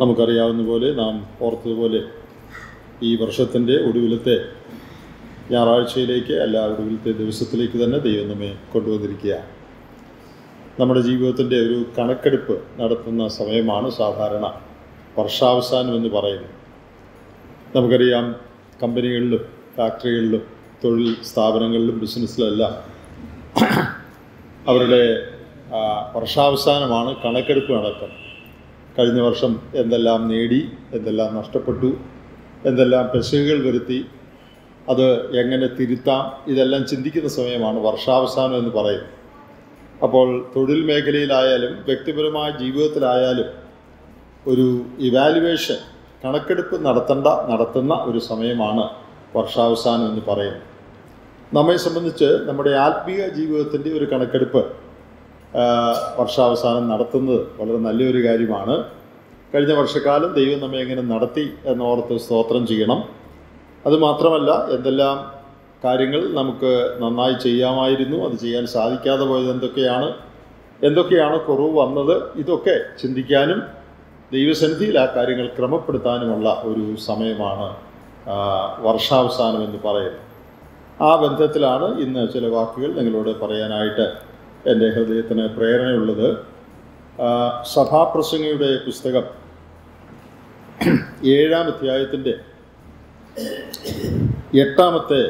നമുക്കറിയാവുന്ന പോലെ നാം ഓർത്തതുപോലെ ഈ വർഷത്തിൻ്റെ ഒടുവിലത്തെ ഞായറാഴ്ചയിലേക്ക് അല്ല ഒടുവിലത്തെ ദിവസത്തിലേക്ക് തന്നെ ദൈവം നമ്മെ കൊണ്ടുവന്നിരിക്കുകയാണ്. നമ്മുടെ ജീവിതത്തിൻ്റെ ഒരു കണക്കെടുപ്പ് നടത്തുന്ന സമയമാണ് സാധാരണ വർഷാവസാനം എന്ന് പറയുന്നത്. നമുക്കറിയാം, കമ്പനികളിലും ഫാക്ടറികളിലും തൊഴിൽ സ്ഥാപനങ്ങളിലും ബിസിനസ്സിലെല്ലാം അവരുടെ വർഷാവസാനമാണ് കണക്കെടുപ്പ് നടക്കുന്നത്. കഴിഞ്ഞ വർഷം എന്തെല്ലാം നേടി, എന്തെല്ലാം നഷ്ടപ്പെട്ടു, എന്തെല്ലാം പിശകുകൾ വരുത്തി, അത് എങ്ങനെ തിരുത്താം, ഇതെല്ലാം ചിന്തിക്കുന്ന സമയമാണ് വർഷാവസാനം എന്ന് പറയുന്നത്. അപ്പോൾ തൊഴിൽ മേഖലയിലായാലും വ്യക്തിപരമായ ജീവിതത്തിലായാലും ഒരു ഇവാലുവേഷൻ കണക്കെടുപ്പ് നടത്തുന്ന ഒരു സമയമാണ് വർഷാവസാനം എന്ന് പറയുന്നത്. നമ്മെ സംബന്ധിച്ച് നമ്മുടെ ആത്മീയ ജീവിതത്തിൻ്റെ ഒരു കണക്കെടുപ്പ് വർഷാവസാനം നടത്തുന്നത് വളരെ നല്ലൊരു കാര്യമാണ്. കഴിഞ്ഞ വർഷക്കാലം ദൈവം നമ്മെ എങ്ങനെ നടത്തി എന്നോർത്ത് സ്തോത്രം ചെയ്യണം. അതുമാത്രമല്ല, എന്തെല്ലാം കാര്യങ്ങൾ നമുക്ക് നന്നായി ചെയ്യാമായിരുന്നു, അത് ചെയ്യാൻ സാധിക്കാതെ പോയത് എന്തൊക്കെയാണ് കുറവ് വന്നത്, ഇതൊക്കെ ചിന്തിക്കാനും ദൈവസന്നിധിയിൽ ആ കാര്യങ്ങൾ ക്രമപ്പെടുത്താനുമുള്ള ഒരു സമയമാണ് വർഷാവസാനം എന്ന് പറയുന്നത്. ആ ബന്ധത്തിലാണ് ഇന്ന് ചില വാക്കുകൾ നിങ്ങളോട് പറയാനായിട്ട് എൻ്റെ ഹൃദയത്തിന് പ്രേരണയുള്ളത്. സഭാപ്രസംഗിയുടെ പുസ്തകം 7-ാം അധ്യായത്തിൻ്റെ 8-ാമത്തെ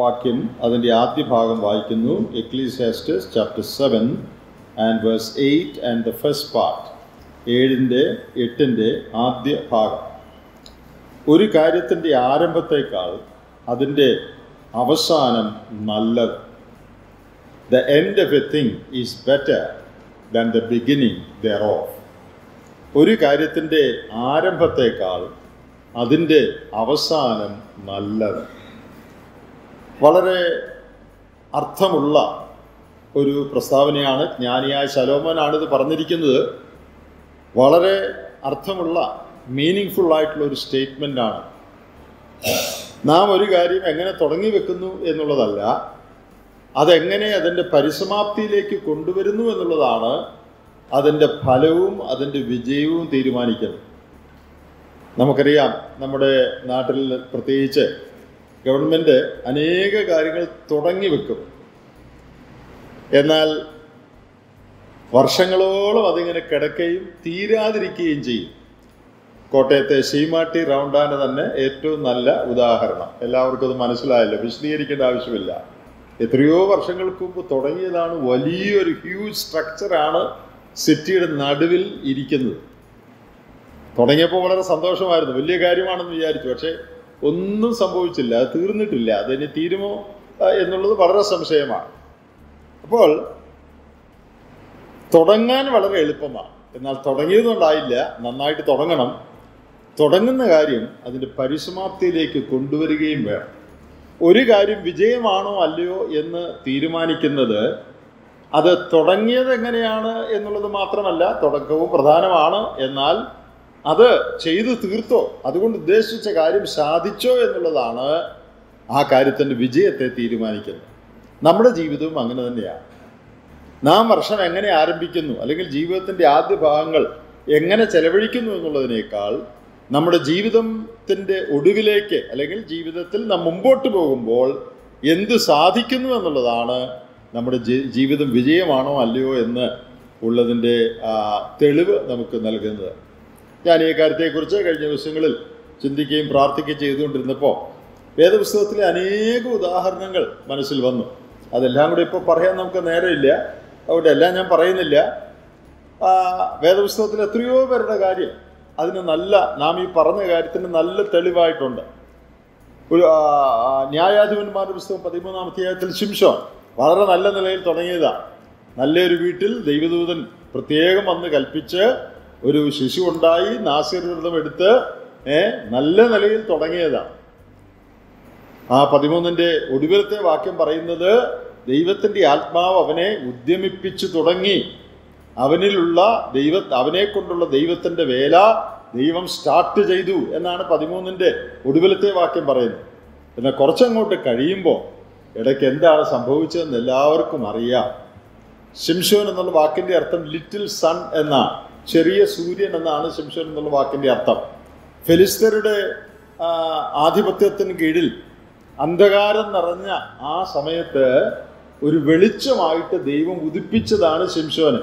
വാക്യം, അതിൻ്റെ ആദ്യ ഭാഗം വായിക്കുന്നു. Ecclesiastes chapter 7 and verse 8 and the first part, 7-ൻ്റെ 8-ൻ്റെ ആദ്യ ഭാഗം. ഒരു കാര്യത്തിൻ്റെ ആരംഭത്തേക്കാൾ അതിൻ്റെ അവസാനം നല്ലത്. The end of a thing is better than the beginning thereof. ഒരു കാര്യത്തിൻ്റെ ആരംഭത്തേക്കാൾ അതിൻ്റെ അവസാനം നല്ലത്. വളരെ അർത്ഥമുള്ള ഒരു പ്രസ്താവനയാണ്. ജ്ഞാനിയായ ശലോമോനാണിത് പറഞ്ഞിരിക്കുന്നത്. വളരെ അർത്ഥമുള്ള, മീനിങ് ഫുള്ളായിട്ടുള്ളൊരു സ്റ്റേറ്റ്മെൻ്റാണ്. നാം ഒരു കാര്യം എങ്ങനെ തുടങ്ങി വെക്കുന്നു എന്നുള്ളതല്ല, അതെങ്ങനെ അതിൻ്റെ പരിസമാപ്തിയിലേക്ക് കൊണ്ടുവരുന്നു എന്നുള്ളതാണ് അതിൻ്റെ ഫലവും അതിൻ്റെ വിജയവും തീരുമാനിക്കുന്നത്. നമുക്കറിയാം, നമ്മുടെ നാട്ടിൽ പ്രത്യേകിച്ച് ഗവൺമെൻറ് അനേക കാര്യങ്ങൾ തുടങ്ങി വെക്കും. എന്നാൽ വർഷങ്ങളോളം അതിങ്ങനെ കിടക്കുകയും തീരാതിരിക്കുകയും ചെയ്യും. കോട്ടയത്തെ ശീമാട്ടി റൗണ്ടാൻ്റെ തന്നെ ഏറ്റവും നല്ല ഉദാഹരണം. എല്ലാവർക്കും അത് മനസ്സിലായല്ലോ, വിശദീകരിക്കേണ്ട ആവശ്യമില്ല. എത്രയോ വർഷങ്ങൾക്ക് മുമ്പ് തുടങ്ങിയതാണ്. വലിയൊരു ഹ്യൂജ് സ്ട്രക്ചറാണ് സിറ്റിയുടെ നടുവിൽ ഇരിക്കുന്നത്. തുടങ്ങിയപ്പോൾ വളരെ സന്തോഷമായിരുന്നു, വലിയ കാര്യമാണെന്ന് വിചാരിച്ചു. പക്ഷേ ഒന്നും സംഭവിച്ചില്ല, അത് തീർന്നിട്ടില്ല. അതിന് തീരുമോ എന്നുള്ളത് വളരെ സംശയമാണ്. അപ്പോൾ തുടങ്ങാൻ വളരെ എളുപ്പമാണ്, എന്നാൽ തുടങ്ങിയതുകൊണ്ടായില്ല. നന്നായിട്ട് തുടങ്ങണം. തുടങ്ങുന്ന കാര്യം അതിൻ്റെ പരിസമാപ്തിയിലേക്ക് കൊണ്ടുവരികയും വേണം. ഒരു കാര്യം വിജയമാണോ അല്ലയോ എന്ന് തീരുമാനിക്കുന്നത് അത് തുടങ്ങിയത് എങ്ങനെയാണ് എന്നുള്ളത് മാത്രമല്ല, തുടക്കവും പ്രധാനമാണ്, എന്നാൽ അത് ചെയ്തു തീർത്തോ, അതുകൊണ്ട് ഉദ്ദേശിച്ച കാര്യം സാധിച്ചോ എന്നുള്ളതാണ് ആ കാര്യത്തിൻ്റെ വിജയത്തെ തീരുമാനിക്കുന്നത്. നമ്മുടെ ജീവിതവും അങ്ങനെ തന്നെയാണ്. നാം വർഷം എങ്ങനെ ആരംഭിക്കുന്നു, അല്ലെങ്കിൽ ജീവിതത്തിൻ്റെ ആദ്യ ഭാഗങ്ങൾ എങ്ങനെ ചെലവഴിക്കുന്നു എന്നുള്ളതിനേക്കാൾ നമ്മുടെ ജീവിതത്തിൻ്റെ ഒടുവിലേക്ക്, അല്ലെങ്കിൽ ജീവിതത്തിൽ നാം മുമ്പോട്ട് പോകുമ്പോൾ എന്ത് സാധിക്കുന്നു എന്നുള്ളതാണ് നമ്മുടെ ജീവിതം വിജയമാണോ അല്ലയോ എന്ന് ഉള്ളതിൻ്റെ തെളിവ് നമുക്ക് നൽകുന്നത്. ഞാൻ ഈ കാര്യത്തെക്കുറിച്ച് കഴിഞ്ഞ ദിവസങ്ങളിൽ ചിന്തിക്കുകയും പ്രാർത്ഥിക്കുകയും ചെയ്തുകൊണ്ടിരുന്നപ്പോൾ വേദപുസ്തകത്തിലെ അനേക ഉദാഹരണങ്ങൾ മനസ്സിൽ വന്നു. അതെല്ലാം കൂടി ഇപ്പോൾ പറയാൻ നമുക്ക് നേരമില്ല, അതുകൊണ്ട് എല്ലാം ഞാൻ പറയുന്നില്ല. വേദപുസ്തകത്തിൽ എത്രയോ പേരുടെ കാര്യം അതിന് നാം ഈ പറഞ്ഞ കാര്യത്തിന് നല്ല തെളിവായിട്ടുണ്ട്. ഒരു ന്യായാധിപന്മാരുടെ പുസ്തകം 13-ാം അധ്യായത്തിൽ ശിംശോൻ വളരെ നല്ല നിലയിൽ തുടങ്ങിയതാണ്. നല്ലൊരു വീട്ടിൽ ദൈവദൂതൻ പ്രത്യേകം വന്ന് കൽപ്പിച്ച് ഒരു ശിശു ഉണ്ടായി, നാസീർവ്രതം എടുത്ത് നല്ല നിലയിൽ തുടങ്ങിയതാണ്. ആ 13-ന്റെ ഒടുവിലത്തെ വാക്യം പറയുന്നത്, ദൈവത്തിൻ്റെ ആത്മാവ് അവനെ ഉദ്യമിപ്പിച്ചു തുടങ്ങി, അവനെ കൊണ്ടുള്ള ദൈവത്തിൻ്റെ വേല ദൈവം സ്റ്റാർട്ട് ചെയ്തു എന്നാണ് 13-ന്റെ ഒടുവിലത്തെ വാക്യം പറയുന്നത്. എന്നാൽ കുറച്ചങ്ങോട്ട് കഴിയുമ്പോൾ ഇടയ്ക്ക് എന്താണ് സംഭവിച്ചതെന്ന് എല്ലാവർക്കും അറിയാം. ശിംശോൻ എന്നുള്ള വാക്കിൻ്റെ അർത്ഥം ലിറ്റിൽ സൺ എന്നാണ്. ചെറിയ സൂര്യൻ എന്നാണ് ശിംശോൻ എന്നുള്ള വാക്കിൻ്റെ അർത്ഥം. ഫെലിസ്തീനയുടെ ആധിപത്യത്തിന് കീഴിൽ അന്ധകാരം നിറഞ്ഞ ആ സമയത്ത് ഒരു വെളിച്ചമായിട്ട് ദൈവം ഉദിപ്പിച്ചതാണ് ശിംശോന്.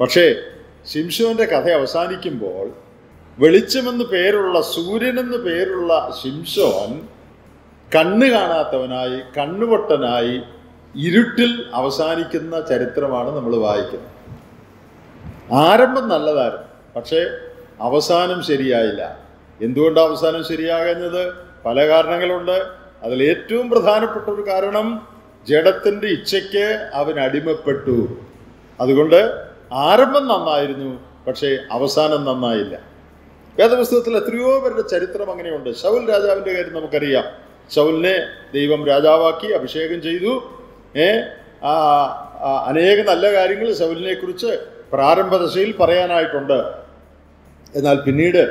പക്ഷേ ശിംശോൻ്റെ കഥ അവസാനിക്കുമ്പോൾ വെളിച്ചമെന്ന് പേരുള്ള സൂര്യനെന്ന് പേരുള്ള ശിംശോൻ കണ്ണ് കാണാത്തവനായി, കണ്ണുപൊട്ടനായി, ഇരുട്ടിൽ അവസാനിക്കുന്ന ചരിത്രമാണ് നമ്മൾ വായിക്കുന്നത്. ആരംഭം നല്ലതായിരുന്നു, പക്ഷേ അവസാനം ശരിയായില്ല. എന്തുകൊണ്ടാണ് അവസാനം ശരിയാകുന്നത്? പല കാരണങ്ങളുണ്ട്. അതിലേറ്റവും പ്രധാനപ്പെട്ട ഒരു കാരണം ജഡത്തിൻ്റെ ഇച്ഛയ്ക്ക് അവൻ അടിമപ്പെട്ടു. അതുകൊണ്ട് ആരംഭം നന്നായിരുന്നു, പക്ഷേ അവസാനം നന്നായില്ല. വേദപുസ്തകത്തിൽ എത്രയോ പേരുടെ ചരിത്രം അങ്ങനെയുണ്ട്. ശൗൽ രാജാവിൻ്റെ കാര്യം നമുക്കറിയാം. ശൗലിനെ ദൈവം രാജാവാക്കി അഭിഷേകം ചെയ്തു. അനേക നല്ല കാര്യങ്ങൾ ശൗലിനെ കുറിച്ച് പ്രാരംഭദശയിൽ പറയാനായിട്ടുണ്ട്. എന്നാൽ പിന്നീട്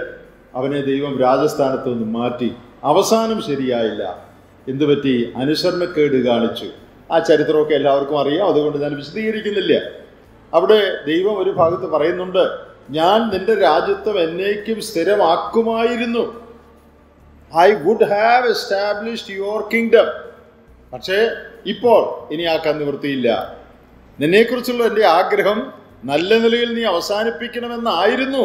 അവനെ ദൈവം രാജസ്ഥാനത്ത് നിന്ന് മാറ്റി. അവസാനം ശരിയായില്ല. എന്തുപറ്റി? അനുസരണക്കേട് കാണിച്ചു. ആ ചരിത്രമൊക്കെ എല്ലാവർക്കും അറിയാം, അതുകൊണ്ട് ഞാൻ വിശദീകരിക്കുന്നില്ല. അവിടെ ദൈവം ഒരു ഭാഗത്ത് പറയുന്നുണ്ട്, ഞാൻ നിന്റെ രാജ്യത്വം എന്നേക്കും സ്ഥിരമാക്കുമായിരുന്നു, I would have established your kingdom, പക്ഷേ ഇപ്പോൾ ഇനി ആക്കാൻ നിവൃത്തിയില്ല. നിന്നെക്കുറിച്ചുള്ള എൻ്റെ ആഗ്രഹം നല്ല നിലയിൽ നീ അവസാനിപ്പിക്കണമെന്നായിരുന്നു.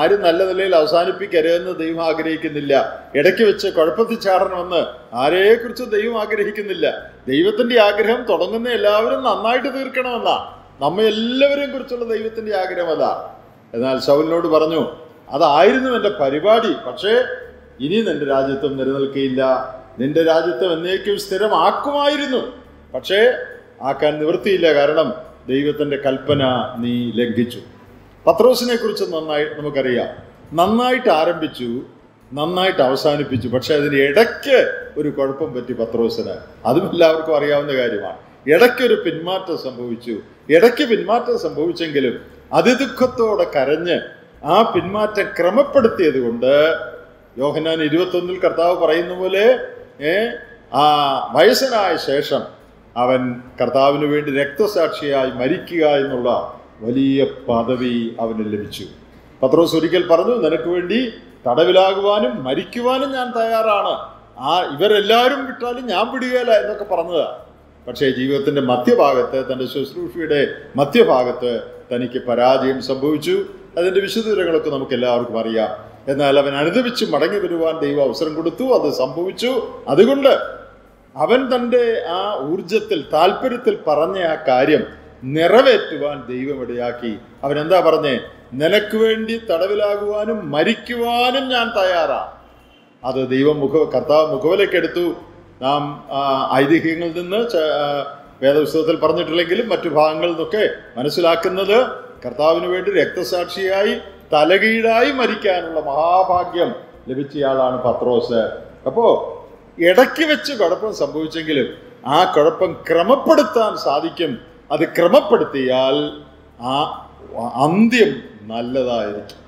ആരും നല്ല നിലയിൽ അവസാനിപ്പിക്കരുതെന്ന് ദൈവം ആഗ്രഹിക്കുന്നില്ല. ഇടയ്ക്ക് വെച്ച് കുഴപ്പത്തിൽ ചാടണമെന്ന് ആരെക്കുറിച്ച് ദൈവം ആഗ്രഹിക്കുന്നില്ല. ദൈവത്തിൻ്റെ ആഗ്രഹം തുടങ്ങുന്ന എല്ലാവരും നന്നായിട്ട് തീർക്കണമെന്നാണ്. നമ്മെ എല്ലാവരെയും കുറിച്ചുള്ള ദൈവത്തിൻ്റെ ആഗ്രഹം അതാണ്. എന്നാൽ ശൗലിനോട് പറഞ്ഞു, അതായിരുന്നു എൻ്റെ പരിപാടി, പക്ഷേ ഇനി നിൻ്റെ രാജ്യത്വം നിലനിൽക്കുകയില്ല. നിൻ്റെ രാജ്യത്വം എന്നേക്കും സ്ഥിരമാക്കുമായിരുന്നു, പക്ഷേ ആക്കാൻ നിവൃത്തിയില്ല. കാരണം ദൈവത്തിൻ്റെ കൽപ്പന നീ ലംഘിച്ചു. പത്രോസിനെ കുറിച്ച് നന്നായി നമുക്കറിയാം. നന്നായിട്ട് ആരംഭിച്ചു, നന്നായിട്ട് അവസാനിപ്പിച്ചു. പക്ഷേ അതിന് ഇടയ്ക്ക് ഒരു കുഴപ്പം പറ്റി പത്രോസിന്. അതും എല്ലാവർക്കും അറിയാവുന്ന കാര്യമാണ്. ഇടയ്ക്കൊരു പിന്മാറ്റം സംഭവിച്ചു. ഇടയ്ക്ക് പിന്മാറ്റം സംഭവിച്ചെങ്കിലും അതിദുഃഖത്തോടെ കരഞ്ഞ് ആ പിന്മാറ്റം ക്രമപ്പെടുത്തിയത് കൊണ്ട് യോഹന്നാൻ 21 കർത്താവ് പറയുന്ന പോലെ ആ വയസ്സനായ ശേഷം അവൻ കർത്താവിന് വേണ്ടി രക്തസാക്ഷിയായി മരിക്കുക എന്നുള്ള വലിയ പദവി അവന് ലഭിച്ചു. പത്രോസ് ഒരിക്കൽ പറഞ്ഞു, നിനക്ക് വേണ്ടി തടവിലാകുവാനും മരിക്കുവാനും ഞാൻ തയ്യാറാണ്, ഇവരെല്ലാവരും വിട്ടാലും ഞാൻ വിടുകയില്ല എന്നൊക്കെ പറഞ്ഞതാണ്. പക്ഷേ ജീവിതത്തിൻ്റെ മധ്യഭാഗത്ത്, തൻ്റെ ശുശ്രൂഷയുടെ മധ്യഭാഗത്ത് തനിക്ക് പരാജയം സംഭവിച്ചു. അതിൻ്റെ വിശദവിവരങ്ങളൊക്കെ നമുക്ക് എല്ലാവർക്കും അറിയാം. എന്നാൽ അവൻ അനുദപിച്ച് മടങ്ങി വരുവാൻ ദൈവം അവസരം കൊടുത്തു. അത് സംഭവിച്ചു. അതുകൊണ്ട് അവൻ തൻ്റെ ആ ഊർജത്തിൽ, താല്പര്യത്തിൽ പറഞ്ഞ ആ കാര്യം നിറവേറ്റുവാൻ ദൈവം ഇടയാക്കി. അവൻ എന്താ പറഞ്ഞേ? നിനക്ക് വേണ്ടി തടവിലാകുവാനും മരിക്കുവാനും ഞാൻ തയ്യാറാണ്. അത് ദൈവം കർത്താവ് മുഖവിലക്കെടുത്തു. നാം ഐതിഹ്യങ്ങളിൽ നിന്ന്, വേദപുസ്തകത്തിൽ പറഞ്ഞിട്ടില്ലെങ്കിലും മറ്റു ഭാഗങ്ങളിൽ നിന്നൊക്കെ മനസ്സിലാക്കുന്നത്, കർത്താവിന് വേണ്ടി രക്തസാക്ഷിയായി തലകീഴായി മരിക്കാനുള്ള മഹാഭാഗ്യം ലഭിച്ചയാളാണ് പത്രോസ്. അപ്പോൾ ഇടയ്ക്ക് വെച്ച് കുഴപ്പം സംഭവിച്ചെങ്കിലും ആ കുഴപ്പം ക്രമപ്പെടുത്താൻ സാധിക്കും. അത് ക്രമപ്പെടുത്തിയാൽ ആ അന്ത്യം നല്ലതായിരിക്കും.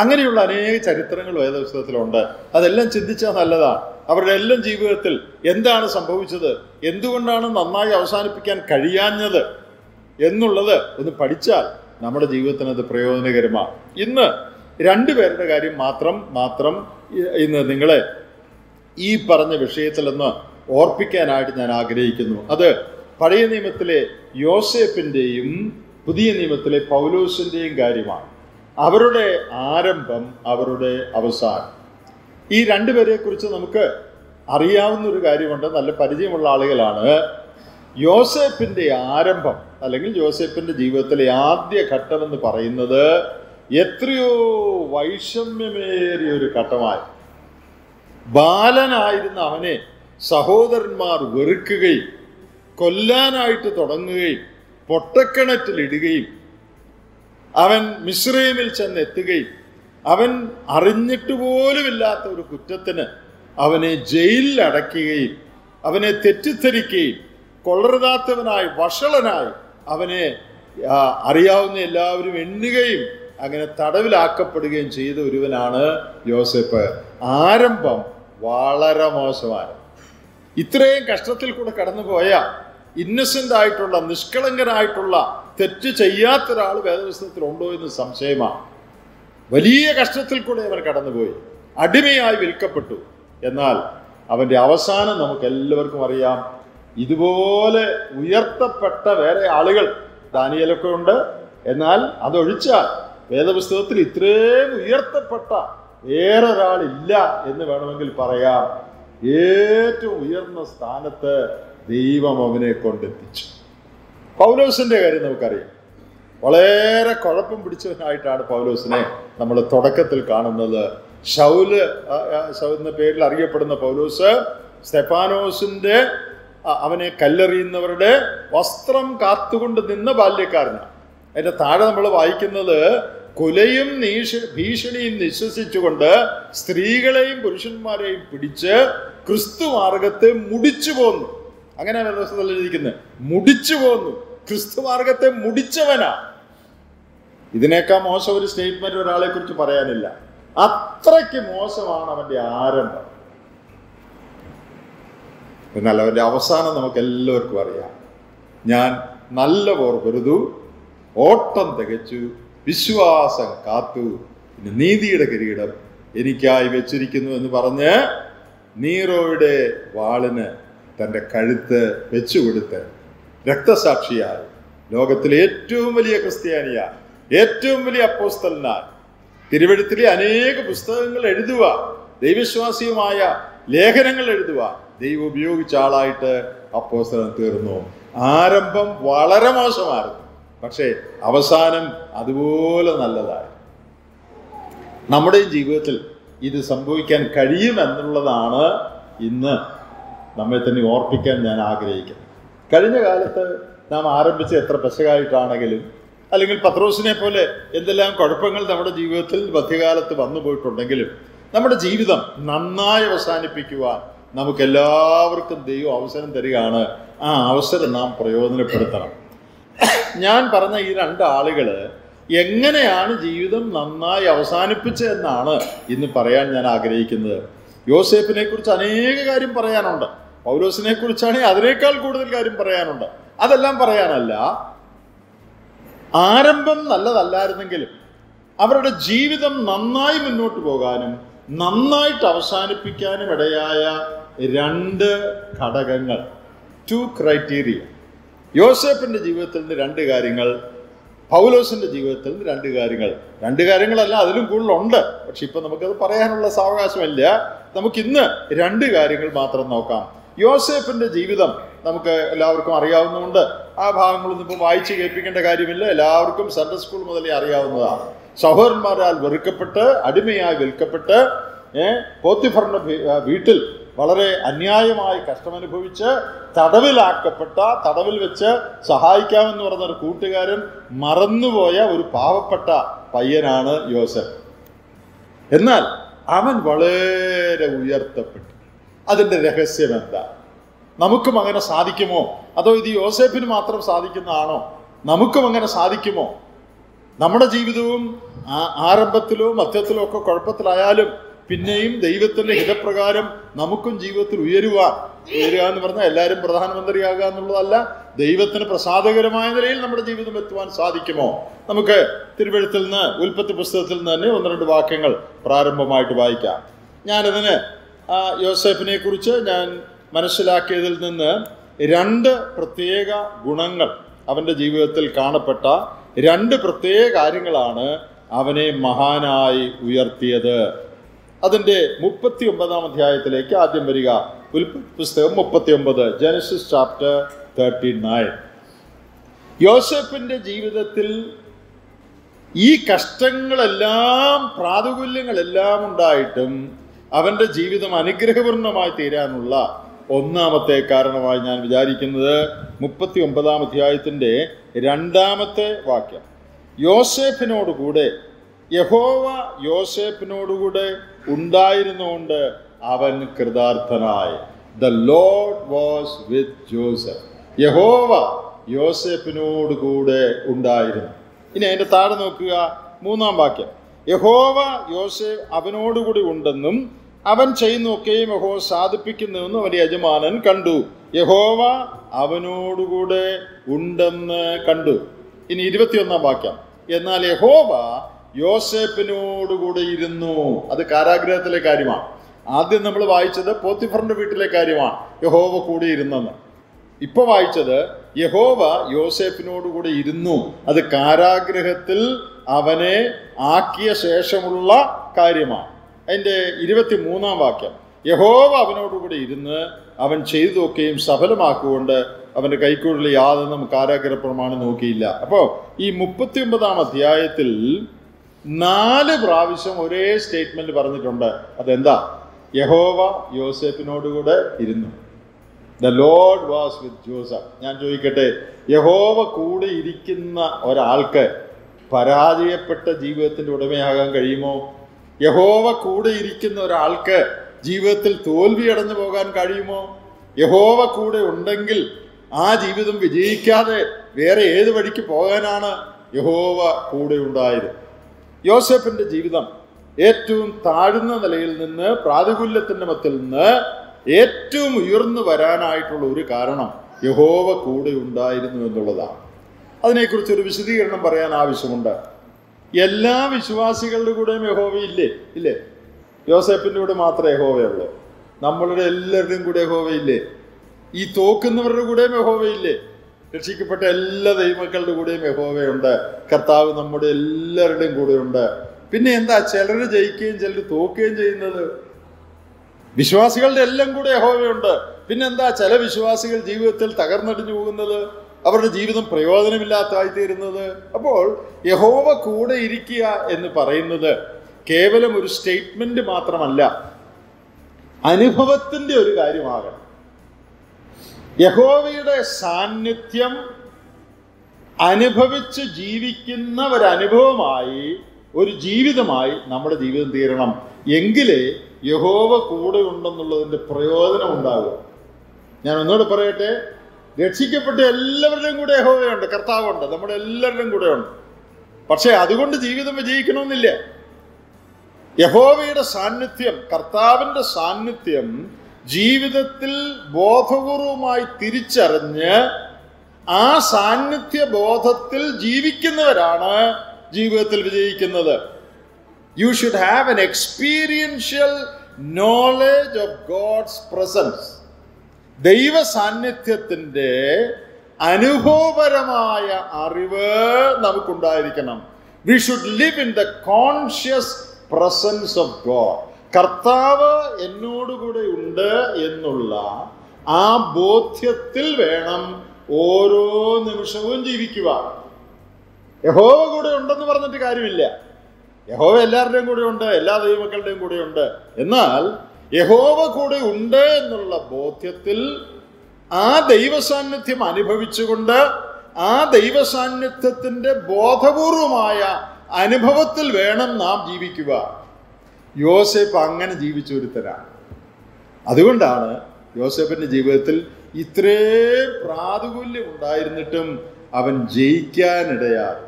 അങ്ങനെയുള്ള അനേക ചരിത്രങ്ങൾ വേദപുസ്തകത്തിലുണ്ട്. അതെല്ലാം ചിന്തിച്ചാൽ നല്ലതാണ്. അവരുടെ എല്ലാം ജീവിതത്തിൽ എന്താണ് സംഭവിച്ചത്, എന്തുകൊണ്ടാണ് നന്നായി അവസാനിപ്പിക്കാൻ കഴിയാഞ്ഞത് എന്നുള്ളത് ഒന്ന് പഠിച്ചാൽ നമ്മുടെ ജീവിതത്തിന് അത് പ്രയോജനകരമാണ്. ഇന്ന് രണ്ടുപേരുടെ കാര്യം മാത്രം ഇന്ന് നിങ്ങളെ ഈ പറഞ്ഞ വിഷയത്തിൽ നിന്ന് ഓർപ്പിക്കാനായിട്ട് ഞാൻ ആഗ്രഹിക്കുന്നു. അത് പഴയ നിയമത്തിലെ യോസേഫിൻ്റെയും പുതിയ നിയമത്തിലെ പൗലോസിൻ്റെയും കാര്യമാണ്. അവരുടെ ആരംഭം, അവരുടെ അവസാനം. ഈ രണ്ടുപേരെ കുറിച്ച് നമുക്ക് അറിയാവുന്നൊരു കാര്യമുണ്ട്. നല്ല പരിചയമുള്ള ആളുകളാണ്. യോസേഫിൻ്റെ ആരംഭം അല്ലെങ്കിൽ യോസേഫിൻ്റെ ജീവിതത്തിലെ ആദ്യ ഘട്ടമെന്ന് പറയുന്നത് എത്രയോ വൈഷമ്യമേറിയ ഒരു ഘട്ടമായി. ബാലനായിരുന്ന അവനെ സഹോദരന്മാർ വെറുക്കുകയും കൊല്ലാനായിട്ട് തുടങ്ങുകയും പൊട്ടക്കിണറ്റിലിടുകയും അവൻ മിസ്രൈമിൽ ചെന്നെത്തുകയും അവൻ അറിഞ്ഞിട്ട് പോലുമില്ലാത്ത ഒരു കുറ്റത്തിന് അവനെ ജയിലിൽ അടയ്ക്കുകയും അവനെ തെറ്റിദ്ധരിക്കുകയും കൊള്ളരുതാത്തവനായി, വഷളനായി അവനെ അറിയാവുന്ന എല്ലാവരും എണ്ണുകയും അങ്ങനെ തടവിലാക്കപ്പെടുകയും ചെയ്ത ഒരുവനാണ് യോസേഫ്. ആരംഭം വളരെ മോശമാണ്. ഇത്രയും കഷ്ടത്തിൽ കൂടെ കടന്നുപോയ ഇന്നസെന്റ് ആയിട്ടുള്ള നിഷ്കളങ്കനായിട്ടുള്ള തെറ്റ് ചെയ്യാത്ത ഒരാൾ വേദപുസ്തകത്തിലുണ്ടോ എന്ന് സംശയമാണ്. വലിയ കഷ്ടത്തിൽ കൂടെ അവൻ കടന്നുപോയി, അടിമയായി വിൽക്കപ്പെട്ടു. എന്നാൽ അവൻ്റെ അവസാനം നമുക്ക് എല്ലാവർക്കും അറിയാം. ഇതുപോലെ ഉയർത്തപ്പെട്ട വേറെ ആളുകൾ ദാനിയേലൊക്കെ ഉണ്ട്, എന്നാൽ അതൊഴിച്ചാൽ വേദപുസ്തകത്തിൽ ഇത്രയും ഉയർത്തപ്പെട്ട വേറൊരാളില്ല എന്ന് വേണമെങ്കിൽ പറയാം. ഏറ്റവും ഉയർന്ന സ്ഥാനത്ത് ദൈവം അവനെ കൊണ്ടെത്തിച്ചു. പൗലോസിൻ്റെ കാര്യം നമുക്കറിയാം. വളരെ കുഴപ്പം പിടിച്ചവനായിട്ടാണ് പൗലോസിനെ നമ്മൾ തുടക്കത്തിൽ കാണുന്നത്. ശൗലെന്ന പേരിൽ അറിയപ്പെടുന്ന പൗലോസ് സ്തെഫാനോസിൻ്റെ, അവനെ കല്ലെറിയുന്നവരുടെ വസ്ത്രം കാത്തുകൊണ്ട് നിന്ന ബാല്യക്കാരനാണ്. അതിൻ്റെ താഴെ നമ്മൾ വായിക്കുന്നത്, കൊലയും ഭീഷണിയും നിശ്വസിച്ചുകൊണ്ട് സ്ത്രീകളെയും പുരുഷന്മാരെയും പിടിച്ച് ക്രിസ്തു മാർഗത്തെ മുടിച്ചു പോന്നു. അങ്ങനെയാണ് വേദപുസ്തകത്തിൽ എഴുതിയിരിക്കുന്നത്, മുടിച്ചു പോന്നു. ക്രിസ്തു മാർഗത്തെ മുടിച്ചവനാ. ഇതിനേക്കാൾ മോശം ഒരു സ്റ്റേറ്റ്മെന്റ് ഒരാളെ കുറിച്ച് പറയാനില്ല. അത്രയ്ക്ക് മോശമാണ് അവൻ്റെ ആരംഭം. എന്നാൽ അവൻ്റെ അവസാനം നമുക്ക് എല്ലാവർക്കും അറിയാം. ഞാൻ നല്ല പോർ പൊരുതു, ഓട്ടം തികച്ചു, വിശ്വാസം കാത്തു, പിന്നെ നീതിയുടെ കിരീടം എനിക്കായി വെച്ചിരിക്കുന്നു എന്ന് പറഞ്ഞ് നീറോയുടെ വാളിന് തൻ്റെ കഴുത്ത് വെച്ചുകൊടുത്ത് രക്തസാക്ഷിയായി, ലോകത്തിലെ ഏറ്റവും വലിയ ക്രിസ്ത്യാനിയായി, ഏറ്റവും വലിയ അപ്പോസ്തലനായി, തിരുവെഴുത്തിലെ അനേക പുസ്തകങ്ങൾ എഴുതുക, ദൈവവിശ്വാസിയുമായ ലേഖനങ്ങൾ എഴുതുക, ദൈവം ഉപയോഗിച്ച ആളായിട്ട് അപ്പോസ്തലൻ തീർന്നു. ആരംഭം വളരെ മോശമായിരുന്നു, പക്ഷേ അവസാനം അതുപോലെ നല്ലതായി. നമ്മുടെ ജീവിതത്തിൽ ഇത് സംഭവിക്കാൻ കഴിയുമെന്നുള്ളതാണ് ഇന്ന് നമ്മെ തന്നെ ഓർപ്പിക്കാൻ ഞാൻ ആഗ്രഹിക്കുന്നത്. കഴിഞ്ഞ കാലത്ത് നാം ആരംഭിച്ച എത്ര പെശകായിട്ടാണെങ്കിലും, അല്ലെങ്കിൽ പത്രോസിനെ പോലെ എന്തെല്ലാം കുഴപ്പങ്ങൾ നമ്മുടെ ജീവിതത്തിൽ മധ്യകാലത്ത് വന്നു പോയിട്ടുണ്ടെങ്കിലും, നമ്മുടെ ജീവിതം നന്നായി അവസാനിപ്പിക്കുവാൻ നമുക്കെല്ലാവർക്കും ദൈവം അവസരം തരികയാണ്. ആ അവസരം നാം പ്രയോജനപ്പെടുത്തണം. ഞാൻ പറഞ്ഞ ഈ രണ്ടാളുകൾ എങ്ങനെയാണ് ജീവിതം നന്നായി അവസാനിപ്പിച്ചതെന്നാണ് ഇന്ന് പറയാൻ ഞാൻ ആഗ്രഹിക്കുന്നത്. യോസേഫിനെ കുറിച്ച് അനേക കാര്യം പറയാനുണ്ട്, പൗലോസിനെ കുറിച്ചാണെങ്കിൽ അതിനേക്കാൾ കൂടുതൽ കാര്യം പറയാനുണ്ട്. അതെല്ലാം പറയാനല്ല, ആരംഭം നല്ലതല്ലായിരുന്നെങ്കിലും അവരുടെ ജീവിതം നന്നായി മുന്നോട്ട് പോകാനും നന്നായിട്ട് അവസാനിപ്പിക്കാനും ഇടയായ രണ്ട് ഘടകങ്ങൾ, ടു ക്രൈറ്റീരിയ, യോസേഫിൻ്റെ ജീവിതത്തിൽ നിന്ന് രണ്ട് കാര്യങ്ങൾ, പൗലോസിൻ്റെ ജീവിതത്തിൽ നിന്ന് രണ്ട് കാര്യങ്ങൾ. രണ്ട് കാര്യങ്ങളല്ല, അതിലും കൂടുതലുണ്ട്, പക്ഷെ ഇപ്പം നമുക്കത് പറയാനുള്ള സാവകാശമില്ല. നമുക്കിന്ന് രണ്ട് കാര്യങ്ങൾ മാത്രം നോക്കാം. യോസേഫിൻ്റെ ജീവിതം നമുക്ക് എല്ലാവർക്കും അറിയാവുന്നതുകൊണ്ട് ആ ഭാഗങ്ങളൊന്നും ഇപ്പോൾ വായിച്ച് കേൾപ്പിക്കേണ്ട കാര്യമില്ല. എല്ലാവർക്കും സൺഡേ സ്കൂൾ മുതലേ അറിയാവുന്നതാണ്. സഹോദരന്മാരാൽ വെറുക്കപ്പെട്ട് അടിമയായി വിൽക്കപ്പെട്ട് പോത്തിഫറിൻ്റെ വീട്ടിൽ വളരെ അന്യായമായി കഷ്ടമനുഭവിച്ച് തടവിലാക്കപ്പെട്ട, തടവിൽ വെച്ച് സഹായിക്കാമെന്ന് പറഞ്ഞൊരു കൂട്ടുകാരൻ മറന്നുപോയ ഒരു പാവപ്പെട്ട പയ്യനാണ് യോസേഫ്. എന്നാൽ അവൻ വളരെ ഉയർത്തപ്പെട്ടു. അതിൻ്റെ രഹസ്യം എന്താ? നമുക്കും അങ്ങനെ സാധിക്കുമോ? അതോ ഇത് യോസേഫിന് മാത്രം സാധിക്കുന്നതാണോ? നമുക്കും അങ്ങനെ സാധിക്കുമോ? നമ്മുടെ ജീവിതവും ആരംഭത്തിലോ മധ്യത്തിലോ ഒക്കെ കുഴപ്പത്തിലായാലും പിന്നെയും ദൈവത്തിൻ്റെ ഹിതപ്രകാരം നമുക്കും ജീവിതത്തിൽ ഉയരുക എന്ന് പറഞ്ഞാൽ എല്ലാവരും പ്രധാനമന്ത്രിയാകുക എന്നുള്ളതല്ല, ദൈവത്തിന് പ്രസാദകരമായ നിലയിൽ നമ്മുടെ ജീവിതം എത്തുവാൻ സാധിക്കുമോ? നമുക്ക് തിരുവെഴുത്തിൽ നിന്ന്, ഉൽപ്പത്തി പുസ്തകത്തിൽ നിന്ന് തന്നെ ഒന്ന് രണ്ട് വാക്യങ്ങൾ പ്രാരംഭമായിട്ട് വായിക്കാം. ഞാനതിന് യോസേഫിനെ കുറിച്ച് ഞാൻ മനസ്സിലാക്കിയതിൽ നിന്ന് രണ്ട് പ്രത്യേക ഗുണങ്ങൾ, അവൻ്റെ ജീവിതത്തിൽ കാണപ്പെട്ട രണ്ട് പ്രത്യേക കാര്യങ്ങളാണ് അവനെ മഹാനായി ഉയർത്തിയത്. അതിൻ്റെ 39-ാം അധ്യായത്തിലേക്ക് ആദ്യം വരിക. പുസ്തകം 39, ജനസിസ് ചാപ്റ്റർ 39. യോസേഫിൻ്റെ ജീവിതത്തിൽ ഈ കഷ്ടങ്ങളെല്ലാം, പ്രാതികൂല്യങ്ങളെല്ലാം ഉണ്ടായിട്ടും അവൻ്റെ ജീവിതം അനുഗ്രഹപൂർണമായി തീരാനുള്ള ഒന്നാമത്തെ കാരണമായി ഞാൻ വിചാരിക്കുന്നത് 39-ാം അധ്യായത്തിൻ്റെ 2-ാമത്തെ വാക്യം, യോസേഫിനോടുകൂടെ യഹോവ യോസേഫിനോടുകൂടെ ഉണ്ടായിരുന്നുകൊണ്ട് അവൻ കൃതാർത്ഥനായി. The Lord was with Joseph. യഹോവ യോസേഫിനോടുകൂടെ ഉണ്ടായിരുന്നു. ഇനി അതിൻ്റെ താഴെ നോക്കുക, 3-ാം വാക്യം, യഹോവ യോസേഫ് അവനോടുകൂടി ഉണ്ടെന്നും അവൻ ചെയ്യുന്നൊക്കെയും യഹോവ സാധിപ്പിക്കുന്നുവെന്ന് അവൻ്റെ യജമാനൻ കണ്ടു. യഹോവ അവനോടുകൂടെ ഉണ്ടെന്ന് കണ്ടു. ഇനി 21 വാക്യം, എന്നാൽ യഹോവ യോസേപ്പിനോടുകൂടെ ഇരുന്നു. അത് കാരാഗ്രഹത്തിലെ കാര്യമാണ്. ആദ്യം നമ്മൾ വായിച്ചത് പോത്തിഫറിൻ്റെ വീട്ടിലെ കാര്യമാണ്, യഹോവ കൂടെ ഇരുന്നെന്ന്. ഇപ്പോൾ വായിച്ചത് യഹോവ യോസേഫിനോടുകൂടെ ഇരുന്നു, അത് കാരാഗ്രഹത്തിൽ അവനെ ആക്കിയ ശേഷമുള്ള കാര്യമാണ്. അതിൻ്റെ 23 വാക്യം, യഹോവ അവനോടുകൂടെ ഇരുന്ന് അവൻ ചെയ്തൊക്കെയും സഫലമാക്കുകൊണ്ട് അവൻ്റെ കൈക്കൂടുതൽ യാതൊന്നും കാരാഗ്രഹ പ്രമാണം നോക്കിയില്ല. അപ്പോൾ ഈ 39 അധ്യായത്തിൽ 4 പ്രാവശ്യം ഒരേ സ്റ്റേറ്റ്മെൻറ്റ് പറഞ്ഞിട്ടുണ്ട്. അതെന്താ? യഹോവ യോസേഫിനോടുകൂടെ ഇരുന്നു. The Lord was with Joseph. ഞാൻ ചോദിക്കട്ടെ, യഹോവ കൂടെ ഇരിക്കുന്ന ഒരാൾക്ക് പരാജയപ്പെട്ട ജീവിതത്തിൻ്റെ ഉടമയാകാൻ കഴിയുമോ? യഹോവ കൂടെ ഇരിക്കുന്ന ഒരാൾക്ക് ജീവിതത്തിൽ തോൽവി അടഞ്ഞു പോകാൻ കഴിയുമോ? യഹോവ കൂടെ ഉണ്ടെങ്കിൽ ആ ജീവിതം വിജയിക്കാതെ വേറെ ഏത് വഴിക്ക് പോകാനാണ് യഹോവ കൂടെ ഉണ്ടായത്? യോസേഫിൻ്റെ ജീവിതം ഏറ്റവും താഴ്ന്ന നിലയിൽ നിന്ന്, പ്രാതികൂല്യത്തിൻ്റെ മത്തിൽ നിന്ന് ഏറ്റവും ഉയർന്നു വരാനായിട്ടുള്ള ഒരു കാരണം യഹോവ കൂടെ ഉണ്ടായിരുന്നു എന്നുള്ളതാണ്. അതിനെക്കുറിച്ചൊരു വിശദീകരണം പറയാൻ ആവശ്യമുണ്ട്. എല്ലാ വിശ്വാസികളുടെ കൂടെയും യഹോവയില്ലേ? ഇല്ലേ? യോസേഫിൻ്റെ കൂടെ മാത്രമേ യഹോവയുള്ളൂ. നമ്മളുടെ എല്ലാവരുടെയും കൂടെ യഹോവയില്ലേ? ഈ തോക്കുന്നവരുടെ കൂടെയും യഹോവയില്ലേ? രക്ഷിക്കപ്പെട്ട എല്ലാ ദൈവമക്കളുടെ കൂടെയും യഹോവയുണ്ട്. കർത്താവ് നമ്മുടെ എല്ലാവരുടെയും കൂടെയുണ്ട്. പിന്നെ എന്താ ചിലർ ജയിക്കുകയും ചിലർ തോക്കുകയും ചെയ്യുന്നത്? വിശ്വാസികളുടെ എല്ലാം കൂടെ യഹോവയുണ്ട്. പിന്നെന്താ ചില വിശ്വാസികൾ ജീവിതത്തിൽ തകർന്നടിഞ്ഞു പോകുന്നത്, അവരുടെ ജീവിതം പ്രയോജനമില്ലാത്തായിത്തീരുന്നത്? അപ്പോൾ യഹോവ കൂടെ ഇരിക്കുക എന്ന് പറയുന്നത് കേവലം ഒരു സ്റ്റേറ്റ്മെൻറ്റ് മാത്രമല്ല, അനുഭവത്തിൻ്റെ ഒരു കാര്യമാകണം. യഹോവയുടെ സാന്നിധ്യം അനുഭവിച്ച് ജീവിക്കുന്ന ഒരനുഭവമായി, ഒരു ജീവിതമായി നമ്മുടെ ജീവിതം തീരണം. എങ്കിലേ യഹോവ കൂടെ ഉണ്ടെന്നുള്ളതിൻ്റെ പ്രയോജനം ഉണ്ടാകും. ഞാൻ ഒന്നുകൂടെ പറയട്ടെ, രക്ഷിക്കപ്പെട്ട എല്ലാവരുടെയും കൂടെ യഹോവയുണ്ട്, കർത്താവുണ്ട്, നമ്മുടെ എല്ലാവരുടെയും കൂടെ ഉണ്ട്. പക്ഷേ അതുകൊണ്ട് ജീവിതം വിജയിക്കണമെന്നില്ല. യഹോവയുടെ സാന്നിധ്യം, കർത്താവിൻ്റെ സാന്നിധ്യം ജീവിതത്തിൽ ബോധപൂർവമായി തിരിച്ചറിഞ്ഞ് ആ സാന്നിധ്യ ബോധത്തിൽ ജീവിക്കുന്നവരാണ് ജീവിതത്തിൽ വിജയിക്കുന്നത്. You should have an experiential knowledge of God's presence. ദൈവ സാന്നിധ്യത്തിൻ്റെ അനുഭവപരമായ അറിവ് നമുക്കുണ്ടായിരിക്കണം. We should live in the conscious presence of God. കർത്താവ് എന്നോടുകൂടെ ഉണ്ട് എന്നുള്ള ആ ബോധ്യത്തിൽ വേണം ഓരോ നിമിഷവും ജീവിക്കുക. യഹോവ കൂടെ ഉണ്ടെന്ന് പറഞ്ഞിട്ട് കാര്യമില്ല. യഹോവ എല്ലാവരുടെയും കൂടെ ഉണ്ട്, എല്ലാ ദൈവമക്കളുടെയും കൂടെ ഉണ്ട്. എന്നാൽ യഹോവ കൂടെ ഉണ്ട് എന്നുള്ള ബോധ്യത്തിൽ ആ ദൈവസാന്നിധ്യം അനുഭവിച്ചുകൊണ്ട്, ആ ദൈവസാന്നിധ്യത്തിൻ്റെ ബോധപൂർവമായ അനുഭവത്തിൽ വേണം നാം ജീവിക്കുക. യോസേഫ് അങ്ങനെ ജീവിച്ചൊരുത്തരാണ്. അതുകൊണ്ടാണ് യോസേഫിൻ്റെ ജീവിതത്തിൽ ഇത്രയും പ്രാതികൂല്യം ഉണ്ടായിരുന്നിട്ടും അവൻ ജയിക്കാനിടയായി.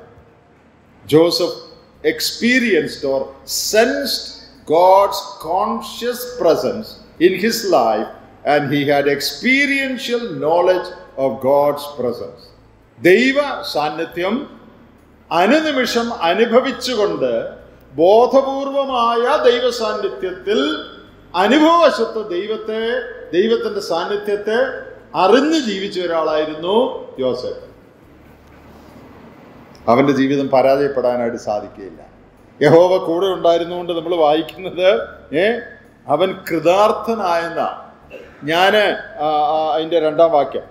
Joseph experienced or sensed God's conscious presence in his life, and he had experiential knowledge of God's presence. ദൈവ സാന്നിധ്യം അനുനിമിഷം അനുഭവിച്ചുകൊണ്ട്, ബോധപൂർവമായ ദൈവ സാന്നിധ്യത്തിൽ അനുഭവശുദ്ധ ദൈവത്തിൻ്റെ സാന്നിധ്യത്തെ അറിഞ്ഞ് ജീവിച്ച ഒരാളായിരുന്നു യോസേഫ്. അവൻ്റെ ജീവിതം പരാജയപ്പെടാനായിട്ട് സാധിക്കുകയില്ല. യഹോവ കൂടെ ഉണ്ടായിരുന്നുകൊണ്ട് നമ്മൾ വായിക്കുന്നത് അവൻ കൃതാർത്ഥനായെന്നാണ്. ഞാൻ അതിൻ്റെ 2 വാക്യം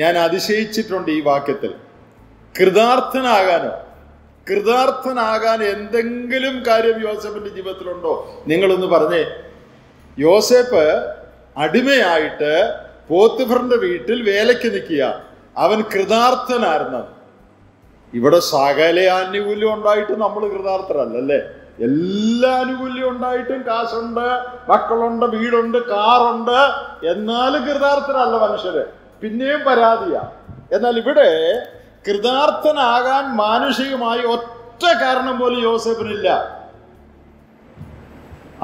ഞാൻ അതിശയിച്ചിട്ടുണ്ട്. ഈ വാക്യത്തിൽ കൃതാർത്ഥനാകാൻ എന്തെങ്കിലും കാര്യം യോസേഫിൻ്റെ ജീവിതത്തിലുണ്ടോ? നിങ്ങളൊന്ന് പറഞ്ഞേ. യോസേഫ് അടിമയായിട്ട് പോത്തിഫറിൻ്റെ വീട്ടിൽ വേലയ്ക്ക് നിൽക്കുക, അവൻ കൃതാർത്ഥനായിരുന്നു. ഇവിടെ സകല ആനുകൂല്യം ഉണ്ടായിട്ട് നമ്മൾ കൃതാർത്ഥരല്ലേ? എല്ലാ ആനുകൂല്യം ഉണ്ടായിട്ടും, കാശുണ്ട്, മക്കളുണ്ട്, വീടുണ്ട്, കാറുണ്ട്, എന്നാലും കൃതാർത്ഥരല്ല മനുഷ്യര്. പിന്നെയും പരാതിയാ. എന്നാൽ ഇവിടെ കൃതാർത്ഥനാകാൻ മാനുഷികമായി ഒറ്റ കാരണം പോലും യോസേഫിനില്ല.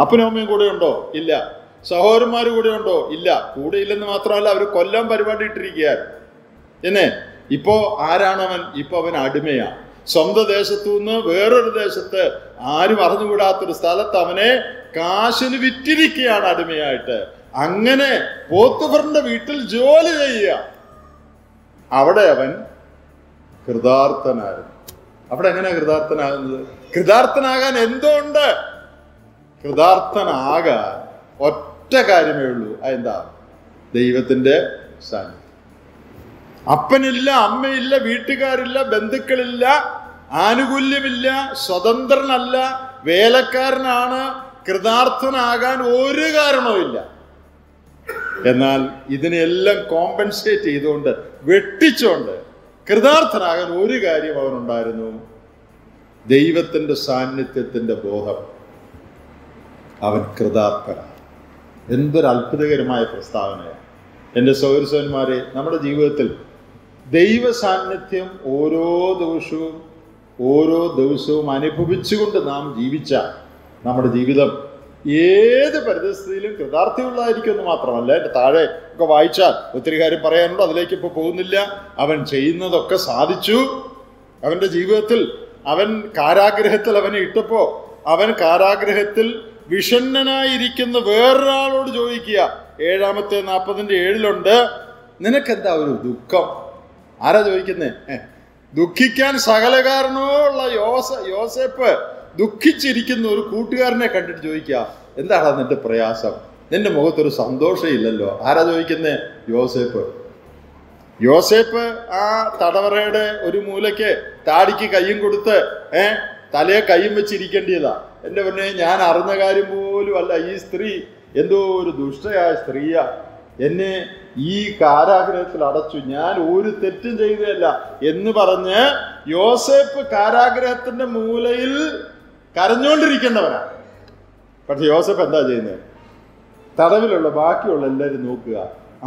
അപ്പനമ്മയും കൂടെ ഉണ്ടോ? ഇല്ല. സഹോദരന്മാർ കൂടെ ഉണ്ടോ? ഇല്ല. കൂടെ ഇല്ലെന്ന് മാത്രമല്ല അവർ കൊല്ലം പരിപാടി ഇട്ടിരിക്കുകയാണ്. എന്നെ ഇപ്പോ ആരാണവൻ? ഇപ്പൊ അവൻ അടിമയാണ്. സ്വന്തം ദേശത്തു നിന്ന് വേറൊരു ദേശത്ത് ആരും അറിഞ്ഞുകൂടാത്തൊരു സ്ഥലത്ത് അവനെ കാശിന് വിറ്റിരിക്കുകയാണ് അടിമയായിട്ട്. അങ്ങനെ പോത്തുഫറിന്റെ വീട്ടിൽ ജോലി ചെയ്യുക. അവിടെ അവൻ കൃതാർത്ഥനായിരുന്നു. അവിടെ എങ്ങനെയാ കൃതാർത്ഥനാകുന്നത്? കൃതാർത്ഥനാകാൻ എന്തുണ്ട്? കൃതാർത്ഥനാകാൻ ഒറ്റ കാര്യമേ ഉള്ളൂ. അതെന്താ? ദൈവത്തിന്റെ സാന്നിധ്യം. അപ്പനില്ല, അമ്മയില്ല, വീട്ടുകാരില്ല, ബന്ധുക്കളില്ല, ആനുകൂല്യമില്ല, സ്വതന്ത്രനല്ല, വേലക്കാരനാണ്. കൃതാർത്ഥനാകാൻ ഒരു കാരണവുമില്ല. എന്നാൽ ഇതിനെല്ലാം കോമ്പൻസേറ്റ് ചെയ്തുകൊണ്ട്, വെട്ടിച്ചുകൊണ്ട് കൃതാർത്ഥനാകാൻ ഒരു കാര്യം അവനുണ്ടായിരുന്നു, ദൈവത്തിൻ്റെ സാന്നിധ്യത്തിൻ്റെ ബോധം. അവൻ കൃതാർത്ഥനാണ്. എന്തൊരു അത്ഭുതകരമായ പ്രസ്താവനയാണ്. എൻ്റെ സൗരസവന്മാരെ, നമ്മുടെ ജീവിതത്തിൽ ദൈവ സാന്നിധ്യം ഓരോ ദിവസവും അനുഭവിച്ചുകൊണ്ട് നാം ജീവിച്ച നമ്മുടെ ജീവിതം ഏത് പരിതസ്ഥിതിയിലും കൃതാർത്ഥിയുള്ളതായിരിക്കും എന്ന് മാത്രമല്ല, എൻ്റെ താഴെ ഒക്കെ വായിച്ചാൽ ഒത്തിരി കാര്യം പറയാനുണ്ട്. അതിലേക്ക് ഇപ്പോൾ പോകുന്നില്ല. അവൻ ചെയ്യുന്നതൊക്കെ സാധിച്ചു. അവൻ്റെ ജീവിതത്തിൽ അവൻ കാരാഗ്രഹത്തിൽ അവനെ ഇട്ടപ്പോൾ അവൻ കാരാഗ്രഹത്തിൽ വിഷണ്ണനായിരിക്കുന്ന വേറൊരാളോട് ചോദിക്കുക. 7:47 നിനക്കെന്താ ഒരു ദുഃഖം? ആരാ ചോദിക്കുന്നേ? ദുഃഖിക്കാൻ സകല കാരണമുള്ള യോസേപ്പ് ദുഃഖിച്ചിരിക്കുന്ന ഒരു കൂട്ടുകാരനെ കണ്ടിട്ട് ചോദിക്കുക, എന്താണ് നിന്റെ പ്രയാസം? നിന്റെ മുഖത്തൊരു സന്തോഷം ഇല്ലല്ലോ. ആരാ ചോദിക്കുന്നേ? യോസേപ്പ്. യോസേപ്പ് ആ തടവറയുടെ ഒരു മൂലയ്ക്ക് താടിക്ക് കയ്യും കൊടുത്ത് തലയെ കയ്യും വെച്ചിരിക്കേണ്ടിയതാ. എൻ്റെ പിന്നെ ഞാൻ അറിഞ്ഞ കാര്യം പോലും അല്ല. ഈ സ്ത്രീ എന്തോ ഒരു ദുഷ്ടയായ സ്ത്രീയാ. എന്നെ ഈ കാരാഗ്രഹത്തിൽ അടച്ചു. ഞാൻ ഒരു തെറ്റും ചെയ്തതല്ല എന്ന് പറഞ്ഞ് യോസേപ്പ് കാരാഗ്രഹത്തിന്റെ മൂലയിൽ കരഞ്ഞോണ്ടിരിക്കേണ്ടവനാണ്. പക്ഷെ യോസേപ്പ് എന്താ ചെയ്യുന്നത്? തടവിലുള്ള ബാക്കിയുള്ള എല്ലാവരും നോക്കുക,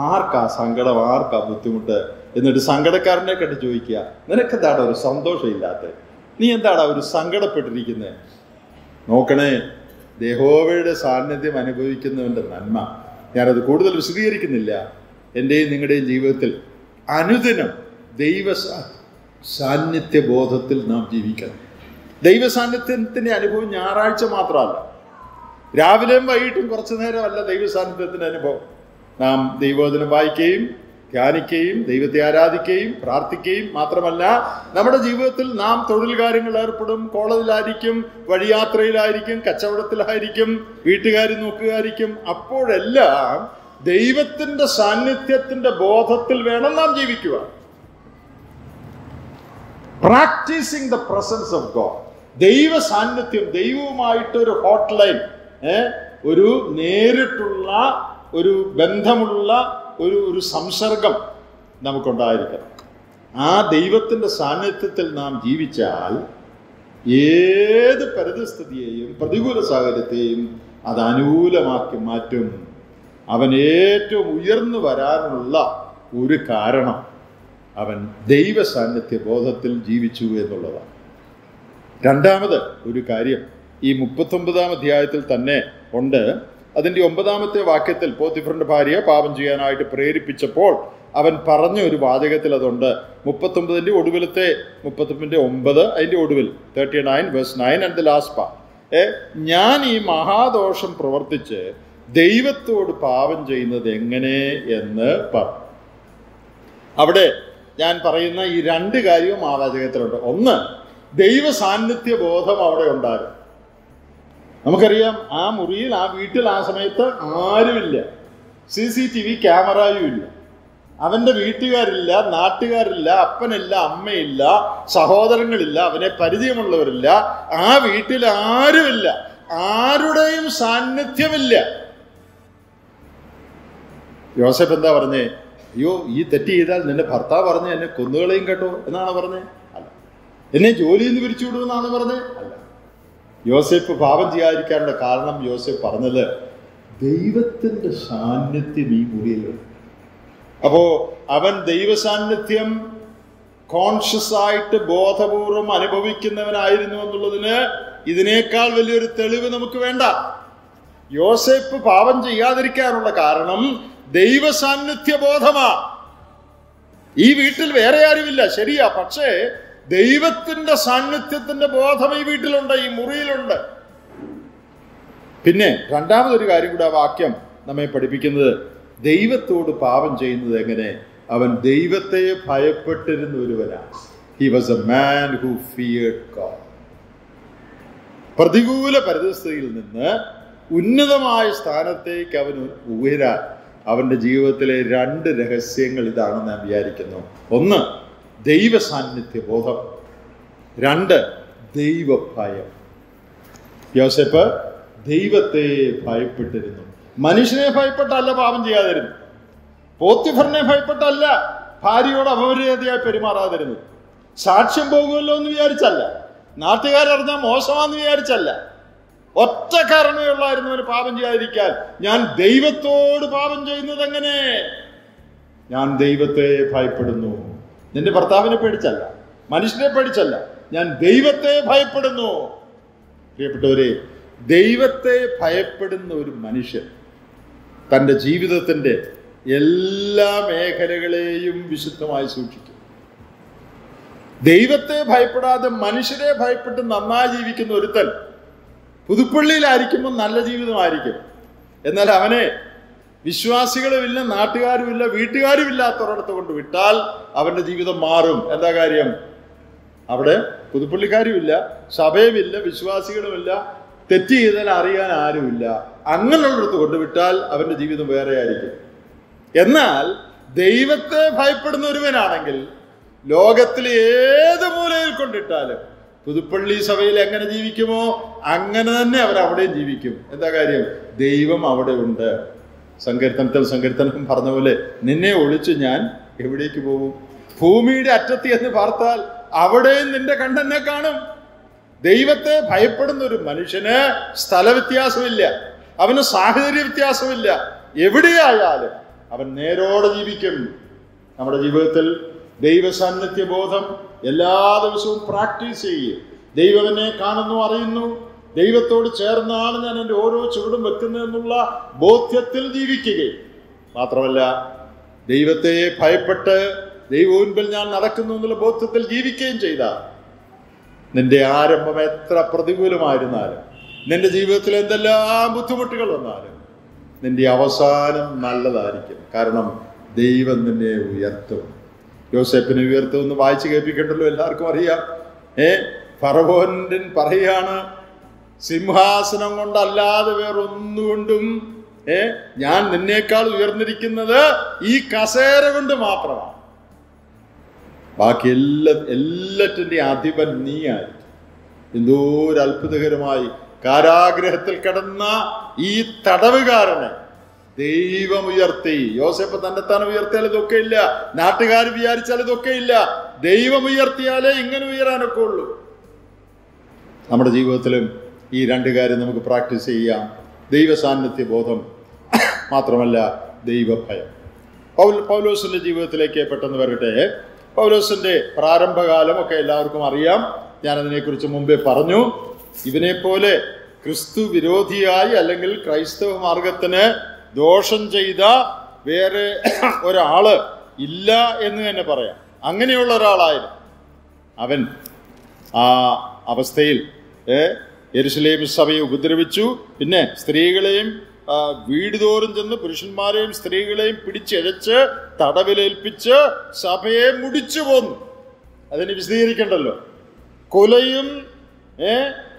ആർക്കാ സങ്കടം, ആർക്കാ ബുദ്ധിമുട്ട്. എന്നിട്ട് സങ്കടക്കാരനെ കണ്ട് ചോദിക്കുക, നിനക്കെന്താണ് ഒരു സന്തോഷം ഇല്ലാത്തത്? നീ എന്താണ് ഒരു സങ്കടപ്പെട്ടിരിക്കുന്നത്? നോക്കണേ, യഹോവയുടെ സാന്നിധ്യം അനുഭവിക്കുന്നവൻ്റെ നന്മ. ഞാനത് കൂടുതൽ വിശദീകരിക്കുന്നില്ല. എൻ്റെയും നിങ്ങളുടെയും ജീവിതത്തിൽ അനുദിനം ദൈവ സാന്നിധ്യബോധത്തിൽ നാം ജീവിക്കണം. ദൈവ സാന്നിധ്യത്തിൻ്റെ അനുഭവം ഞായറാഴ്ച മാത്രമല്ല, രാവിലെയും വൈകിട്ടും കുറച്ചു നേരമല്ല ദൈവ സാന്നിധ്യത്തിൻ്റെ അനുഭവം. നാം ദൈവവചനം വായിക്കുകയും ധ്യാനിക്കുകയും ദൈവത്തെ ആരാധിക്കുകയും പ്രാർത്ഥിക്കുകയും മാത്രമല്ല, നമ്മുടെ ജീവിതത്തിൽ നാം തൊഴിൽ കാര്യങ്ങൾ ഏർപ്പെടും, കോളേജിലായിരിക്കും, വഴിയാത്രയിലായിരിക്കും, കച്ചവടത്തിലായിരിക്കും, വീട്ടുകാരി നോക്കുകയായിരിക്കും. അപ്പോഴെല്ലാം ദൈവത്തിൻ്റെ സാന്നിധ്യത്തിൻ്റെ ബോധത്തിൽ വേണം നാം ജീവിക്കുക. Practising the presence of God. ദൈവ സാന്നിധ്യം, ദൈവവുമായിട്ടൊരു ഹോട്ട് ലൈൻ, ഒരു നേരിട്ടുള്ള ഒരു ബന്ധമുള്ള ഒരു സംസർഗം നമുക്കുണ്ടായിരിക്കണം. ആ ദൈവത്തിൻ്റെ സാന്നിധ്യത്തിൽ നാം ജീവിച്ചാൽ ഏത് പരിതസ്ഥിതിയെയും പ്രതികൂല സാഹചര്യത്തെയും അത് അനുകൂലമാക്കി മാറ്റും. അവൻ ഏറ്റവും ഉയർന്നു വരാനുള്ള ഒരു കാരണം അവൻ ദൈവ സാന്നിധ്യ ബോധത്തിൽ ജീവിച്ചു എന്നുള്ളതാണ്. രണ്ടാമത് ഒരു കാര്യം ഈ 39-ാം അധ്യായത്തിൽ തന്നെ ഉണ്ട്. അതിൻ്റെ 9-ാമത്തെ വാക്യത്തിൽ പോത്തിഫറിന്റെ ഭാര്യയെ പാപം ചെയ്യാനായിട്ട് പ്രേരിപ്പിച്ചപ്പോൾ അവൻ പറഞ്ഞ ഒരു വാചകത്തിൽ അതുണ്ട്. 39-ന്റെ 9, അതിൻ്റെ ഒടുവിൽ 39:9 ആൻഡ് ദി ലാസ്റ്റ് പാർട്ട്. ഞാൻ ഈ മഹാദോഷം പ്രവർത്തിച്ച് ദൈവത്തോട് പാപം ചെയ്യുന്നത് എങ്ങനെ എന്ന് പറഞ്ഞു. അവിടെ ഞാൻ പറയുന്ന ഈ രണ്ട് കാര്യവും ആ വാചകത്തിലുണ്ട്. ഒന്ന്, ദൈവ സാന്നിധ്യ ബോധം അവിടെ ഉണ്ടായിരുന്നു. നമുക്കറിയാം, ആ മുറിയിൽ, ആ വീട്ടിൽ ആ സമയത്ത് ആരുമില്ല. CCTV ക്യാമറയും ഇല്ല. അവൻ്റെ വീട്ടുകാരില്ല, നാട്ടുകാരില്ല, അപ്പനില്ല, അമ്മയില്ല, സഹോദരങ്ങളില്ല, അവനെ പരിചയമുള്ളവരില്ല. ആ വീട്ടിൽ ആരുമില്ല, ആരുടെയും സാന്നിധ്യമില്ല. യോസേപ്പ് എന്താ പറഞ്ഞേ? അയ്യോ, ഈ തെറ്റ് ചെയ്താൽ നിന്റെ ഭർത്താവ് പറഞ്ഞ് എന്നെ കൊന്നുകളെയും കേട്ടോ എന്നാണ് പറഞ്ഞത്? അല്ല. എന്നെ ജോലിയിൽ നിന്ന് പിരിച്ചുവിടുമെന്നാണ് പറഞ്ഞത്? അല്ല. യോസേപ്പ് പാപം ചെയ്യാതിരിക്കാനുള്ള കാരണം യോസേപ്പ് പറഞ്ഞത് ദൈവത്തിൻ്റെ സാന്നിധ്യം ഈ മുറിയിലുണ്ട്. അപ്പോൾ അവൻ ദൈവ സാന്നിധ്യം കോൺഷ്യസ് ആയിട്ട് ബോധപൂർവം അനുഭവിക്കുന്നവനായിരുന്നു എന്നുള്ളതിന് ഇതിനേക്കാൾ വലിയൊരു തെളിവ് നമുക്ക് വേണ്ട. Yosef Pavan Jayadrikanula Karanam, Deva San Nithya Bodhama. Evital Variavilla, Sheria Pache, Deva Tinda San Nithit and the Bodhama Evitalunda, Murilunda Pinne, Randam the Rigaribuda Vakyam, Name Padipikin, Deva Thodu Pavan Jain the Gane, Avan Deva Te Payaputter in Uruvenas. He was a man who feared God. Pardigula Perdustil Nina, Unadamai Stanate, Kavan Uvira, Avanda Jivatele Rand, her single Dana Viaricano. Ona, Deva Sanithe Bodha Randa, Deva Paya. Yosepa, Deva Te Pipetirinum. Manishne Pipatala Bavan the other. Potiferne Pipatala, Pario Avaria the Perimaradrin. Sarcham Bogolon Viaricella. Nathigara Mosaman Vierchella. What the Karano light in the Pavanjayrikan? Yan David told Pavanjay in the Dangane. Yan David Te Piperdano. Then the Partavana Pedicella. Manishne Pedicella. Yan David Te Piperdano. Repertory David Te Piperdano Manisha. Tanda Jeevi the Tende. Yella make a regular visit to my suit. Devate Piper, the Manishre Piper, the Namaji, we can return. Pudupuli Laricum, Nalaji with the Maricum. And that Havane Vishwa Sigala Villa, Natia Villa, Vitiari Villa, Toronto to Vital, Avanaji with the Marum, and the Garium. Avade, Pudupulicari Villa, Sabe Villa, Vishwa Sigala Villa, Teti, then Aria and Ari Villa, Anganal to Vital, Avanaji with the Variaricum. Yenal, Devate Piper Nurven Angle. Logatli, the Murel Conditale. To the police of Elangana Divikimo, Angana never avoided Divikim. And the Garium, they even avoided there. Sankertan, Parnavole, Nene Ulichan, every day. Pumid at the Parthal, Avade in the Kantanakana. They were there, Piper and the Manishana, Stalavitias Villa, Avena Sahiritias Villa, every day I had a narrow Divikim. Amadivatel. Deva Sanatya Bodham, Ella Visu practice, Deva Vene Kananu Arinu, Deva Tod Chernan and Oro Children Bakanula, both Yatil Diviki. Matravella, Deva Te, Pipata, they won't build an Arakanula, both Yatil Diviki Jada. Then they are a Mametra Pradivula Maidanara. Then the Jivatil and the Lambutumatical. Then the Avasan and Maladarikim, Karanam, Deva and the Neviatum. Yosef in Virtu, the Vichig Epicatolo, Larcoria, Paravond in Pariana, Simhasanamondala, the Verundundum, Yan the Nekal, Vernerikin, E. Caserevunda Mapra Bakil, Ellet in the Antiban Nia, Indur Alpuderamai, Kara Gretel Katana, E. Tadavigarne. Deva Muyarti, Yosef Tanatan Virtel Dokilla, Natigar Viarchal Dokilla, Deva Muyartiale, Ingan Viranakulu. Amadi Votalim, E. Randigar in the practice, Deva Sanati Botham, Matramala, Deva Paya. Paulo Sunday Votaleke Patan Verte, Paulo Sunday, Praram Bagalam, okay, Largo Mariam, Yananakurchumbe Parnu, Ivenepole, Christu Viroti, Alangel, Christo Margatane. Dorshan Jaida, where or a holler, Illa in the Nepara, Anganiola alive. Aven Avastil, Yerusalem Savi Gudrevichu, Pinne, Strigalem, Vidorans and the Prussian Mariam, Strigalem, Pidichericher, Tadavil Pitcher, Sape Mudichubon. And then it is the Ericandalo. Colayum,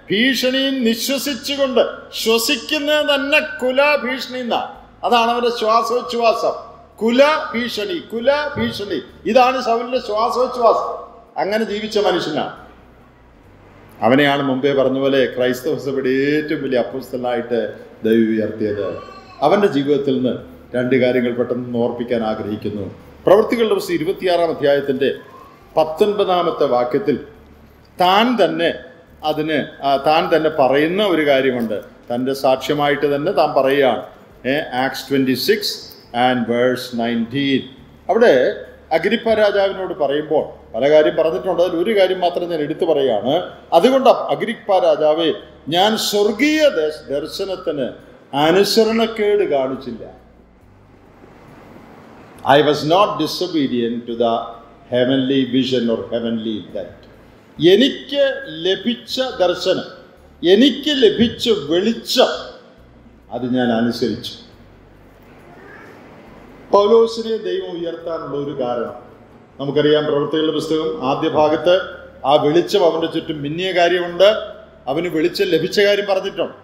Pishanin, Nishosichunda, Shosikina, the Nakula, Pishnina. Adana Swaso Chuasa Kula Pishani Kula Pishani Idan is Avila Swaso Chuas Angana Divicha Manishina Avaniana Mumbai Varnavale, Christ of Sabade to be apostolite the Uvier theatre Avana Jigotilna, Tandigaringal Patan, Norpik and Agrikino. Practical of Sirvatiara Mathiatende Patan Banamata Vakatil Tan the Ne Adane Tan than a Parena Vigariwanda Tanda Satchamite than the Tamparayan. Acts 26 and verse 19. Avade Agrippa Rajavinodu parayumbol, Palagari paranjittundu, oru karyam mathram njan eduthu parayanu. Adukondu Agrippa Rajave, njan swargiya darshanathine അനുസരണക്കേട് കാണിച്ചില്ല. I was not disobedient to the heavenly vision or heavenly light. എനിക്ക് ലഭിച്ച ദർശനം, എനിക്ക് ലഭിച്ച വെളിച്ചം, അത് ഞാൻ അനുസരിച്ചു. പൗലോസിനെ ദൈവം ഉയർത്താനുള്ള ഒരു കാരണം നമുക്കറിയാം. പ്രവൃത്തികളുടെ പുസ്തകം ആദ്യ ഭാഗത്ത് ആ വെളിച്ചം അവൻ്റെ ചുറ്റും മിന്നിയ കാര്യമുണ്ട്, അവന് വെളിച്ചം ലഭിച്ച കാര്യം പറഞ്ഞിട്ടുണ്ട്.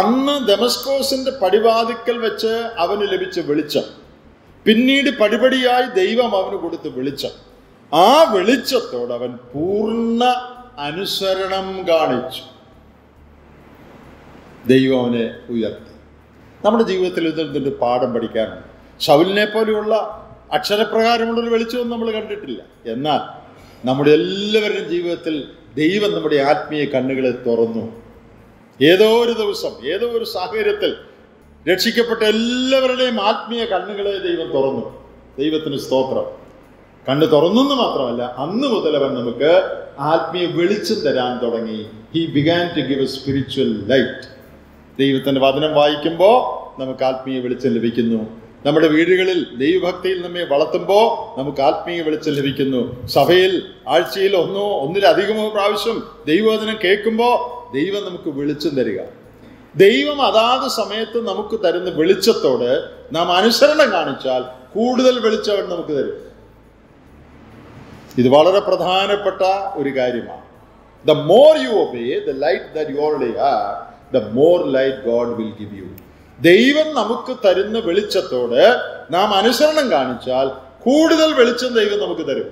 അന്ന് ദമസ്കോസിൻ്റെ പടിവാതിക്കൽ വെച്ച് അവന് ലഭിച്ച വെളിച്ചം, പിന്നീട് പടിപടിയായി ദൈവം അവന് കൊടുത്ത വെളിച്ചം, ആ വെളിച്ചത്തോട് അവൻ പൂർണ്ണ അനുസരണം കാണിച്ചു. ദൈവം അവനെ ഉയർത്തി. നമ്മുടെ ജീവിതത്തിൽ ഇതിൻ്റെ പാഠം പഠിക്കാനുണ്ട്. ശൗലിനെ പോലെയുള്ള അക്ഷരപ്രകാരമുള്ളൊരു വെളിച്ചമൊന്നും നമ്മൾ കണ്ടിട്ടില്ല. എന്നാൽ നമ്മുടെ എല്ലാവരുടെയും ജീവിതത്തിൽ ദൈവം നമ്മുടെ ആത്മീയ കണ്ണുകളെ തുറന്നു. ഏതോ ഒരു ദിവസം, ഏതോ ഒരു സാഹചര്യത്തിൽ രക്ഷിക്കപ്പെട്ട എല്ലാവരുടെയും ആത്മീയ കണ്ണുകളെ ദൈവം തുറന്നു. ദൈവത്തിന് സ്തോത്രം. കണ്ണ് തുറന്നെന്ന് മാത്രമല്ല, അന്ന് മുതൽ അവൻ നമുക്ക് ആത്മീയ വെളിച്ചം തരാൻ തുടങ്ങി. He began to give a spiritual light. ദൈവത്തിൻ്റെ വചനം വായിക്കുമ്പോൾ നമുക്ക് ആത്മീയ വെളിച്ചം ലഭിക്കുന്നു. നമ്മുടെ വീടുകളിൽ ദൈവഭക്തിയിൽ നമ്മെ വളർത്തുമ്പോൾ നമുക്ക് ആത്മീയ വെളിച്ചം ലഭിക്കുന്നു. സഭയിൽ ആഴ്ചയിൽ ഒന്നിലധികമോ പ്രാവശ്യം ദൈവവചനം കേൾക്കുമ്പോൾ ദൈവം നമുക്ക് വെളിച്ചം തരിക. ദൈവം അതാത് സമയത്ത് നമുക്ക് തരുന്ന വെളിച്ചത്തോട് നാം അനുസരണം കാണിച്ചാൽ കൂടുതൽ വെളിച്ചം അവൻ നമുക്ക് തരും. ഇത് വളരെ പ്രധാനപ്പെട്ട ഒരു കാര്യമാണ്. The more you obey the light that you already have, the more light God will give you. ദൈവം നമുക്ക് തരുന്ന വെളിച്ചത്തോട് നാം അനുസരണം കാണിച്ചാൽ കൂടുതൽ വെളിച്ചം ദൈവം നമുക്ക് തരും.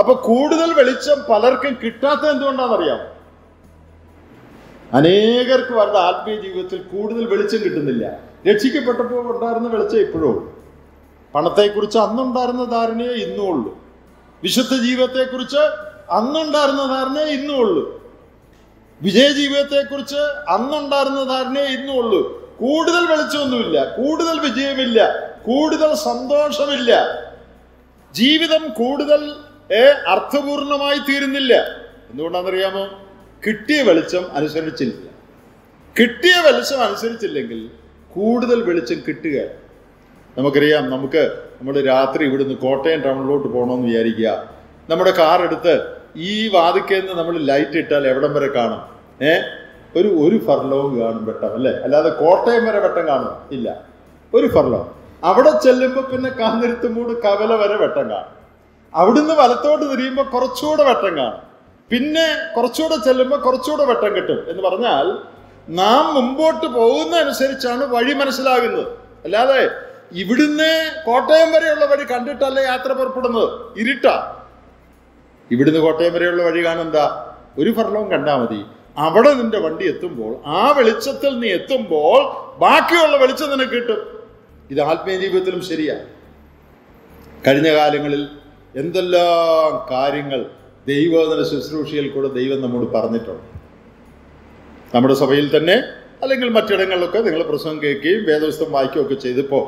അപ്പൊ കൂടുതൽ വെളിച്ചം പലർക്കും കിട്ടാത്തത് എന്തുകൊണ്ടാണെന്നറിയാം. അനേകർക്ക് അവരുടെ ആത്മീയ ജീവിതത്തിൽ കൂടുതൽ വെളിച്ചം കിട്ടുന്നില്ല. രക്ഷിക്കപ്പെട്ടപ്പോൾ ഉണ്ടായിരുന്ന വെളിച്ചം ഇപ്പോഴും ഉള്ളു. പണത്തെക്കുറിച്ച് അന്നുണ്ടായിരുന്ന ധാരണയെ ഇന്നും ഉള്ളു. വിശുദ്ധ ജീവിതത്തെക്കുറിച്ച് അന്നുണ്ടായിരുന്ന ധാരണയെ ഇന്നും ഉള്ളു. വിജയജീവിതത്തെക്കുറിച്ച് അന്നുണ്ടായിരുന്ന ധാരണയെ ഇന്നും ഉള്ളു. കൂടുതൽ വെളിച്ചമൊന്നുമില്ല, കൂടുതൽ വിജയമില്ല, കൂടുതൽ സന്തോഷമില്ല, ജീവിതം കൂടുതൽ അർത്ഥപൂർണമായി തീരുന്നില്ല. എന്തുകൊണ്ടാണെന്നറിയാമോ? കിട്ടിയ വെളിച്ചം അനുസരിച്ചില്ല. കിട്ടിയ വെളിച്ചം അനുസരിച്ചില്ലെങ്കിൽ കൂടുതൽ വെളിച്ചം കിട്ടുക. നമുക്കറിയാം, നമ്മൾ രാത്രി ഇവിടുന്ന് കോട്ടയം ടൗണിലോട്ട് പോകണമെന്ന് വിചാരിക്കുക. നമ്മുടെ കാർ എടുത്ത് ഈ വാതിക്കൽ നിന്ന് നമ്മൾ ലൈറ്റ് ഇട്ടാൽ എവിടം വരെ കാണും? ഒരു ഫർലോങ് കാണും വെട്ടം, അല്ലേ? അല്ലാതെ കോട്ടയം വരെ വെട്ടം കാണും ഇല്ല, ഒരു ഫർലോങ്. അവിടെ ചെല്ലുമ്പോൾ പിന്നെ കാഞ്ഞിരത്തുമൂട് കവല വരെ വെട്ടം കാണും. അവിടുന്ന് വലത്തോട്ട് തിരിയുമ്പോൾ കുറച്ചുകൂടെ വെട്ടം കാണും. പിന്നെ കുറച്ചുകൂടെ ചെല്ലുമ്പോൾ കുറച്ചുകൂടെ വെട്ടം കിട്ടും. എന്ന് പറഞ്ഞാൽ നാം മുമ്പോട്ട് പോകുന്ന അനുസരിച്ചാണ് വഴി മനസ്സിലാകുന്നത്. അല്ലാതെ ഇവിടുന്ന് കോട്ടയം വരെയുള്ള വഴി കണ്ടിട്ടല്ല യാത്ര പുറപ്പെടുന്നത്, ഇരുട്ട. ഇവിടുന്ന് കോട്ടയം വരെയുള്ള വഴി കാണുന്നതാ, ഒരു ഫർലോങ് കണ്ടാൽ മതി. അവിടെ നിന്റെ വണ്ടി എത്തുമ്പോൾ, ആ വെളിച്ചത്തിൽ നീ എത്തുമ്പോൾ ബാക്കിയുള്ള വെളിച്ചം നിനക്ക് കിട്ടും. ഇത് ആത്മീയ ജീവിതത്തിലും ശരിയാണ്. കഴിഞ്ഞ കാലങ്ങളിൽ എന്തെല്ലാം കാര്യങ്ങൾ ദൈവവചന ശുശ്രൂഷയിൽ കൂടെ ദൈവം നമ്മോട് പറഞ്ഞിട്ടുണ്ട്. നമ്മുടെ സഭയിൽ തന്നെ അല്ലെങ്കിൽ മറ്റിടങ്ങളിലൊക്കെ നിങ്ങൾ പ്രസംഗം കേൾക്കുകയും വേദപുസ്തകം വായിക്കുകയും ഒക്കെ ചെയ്തപ്പോൾ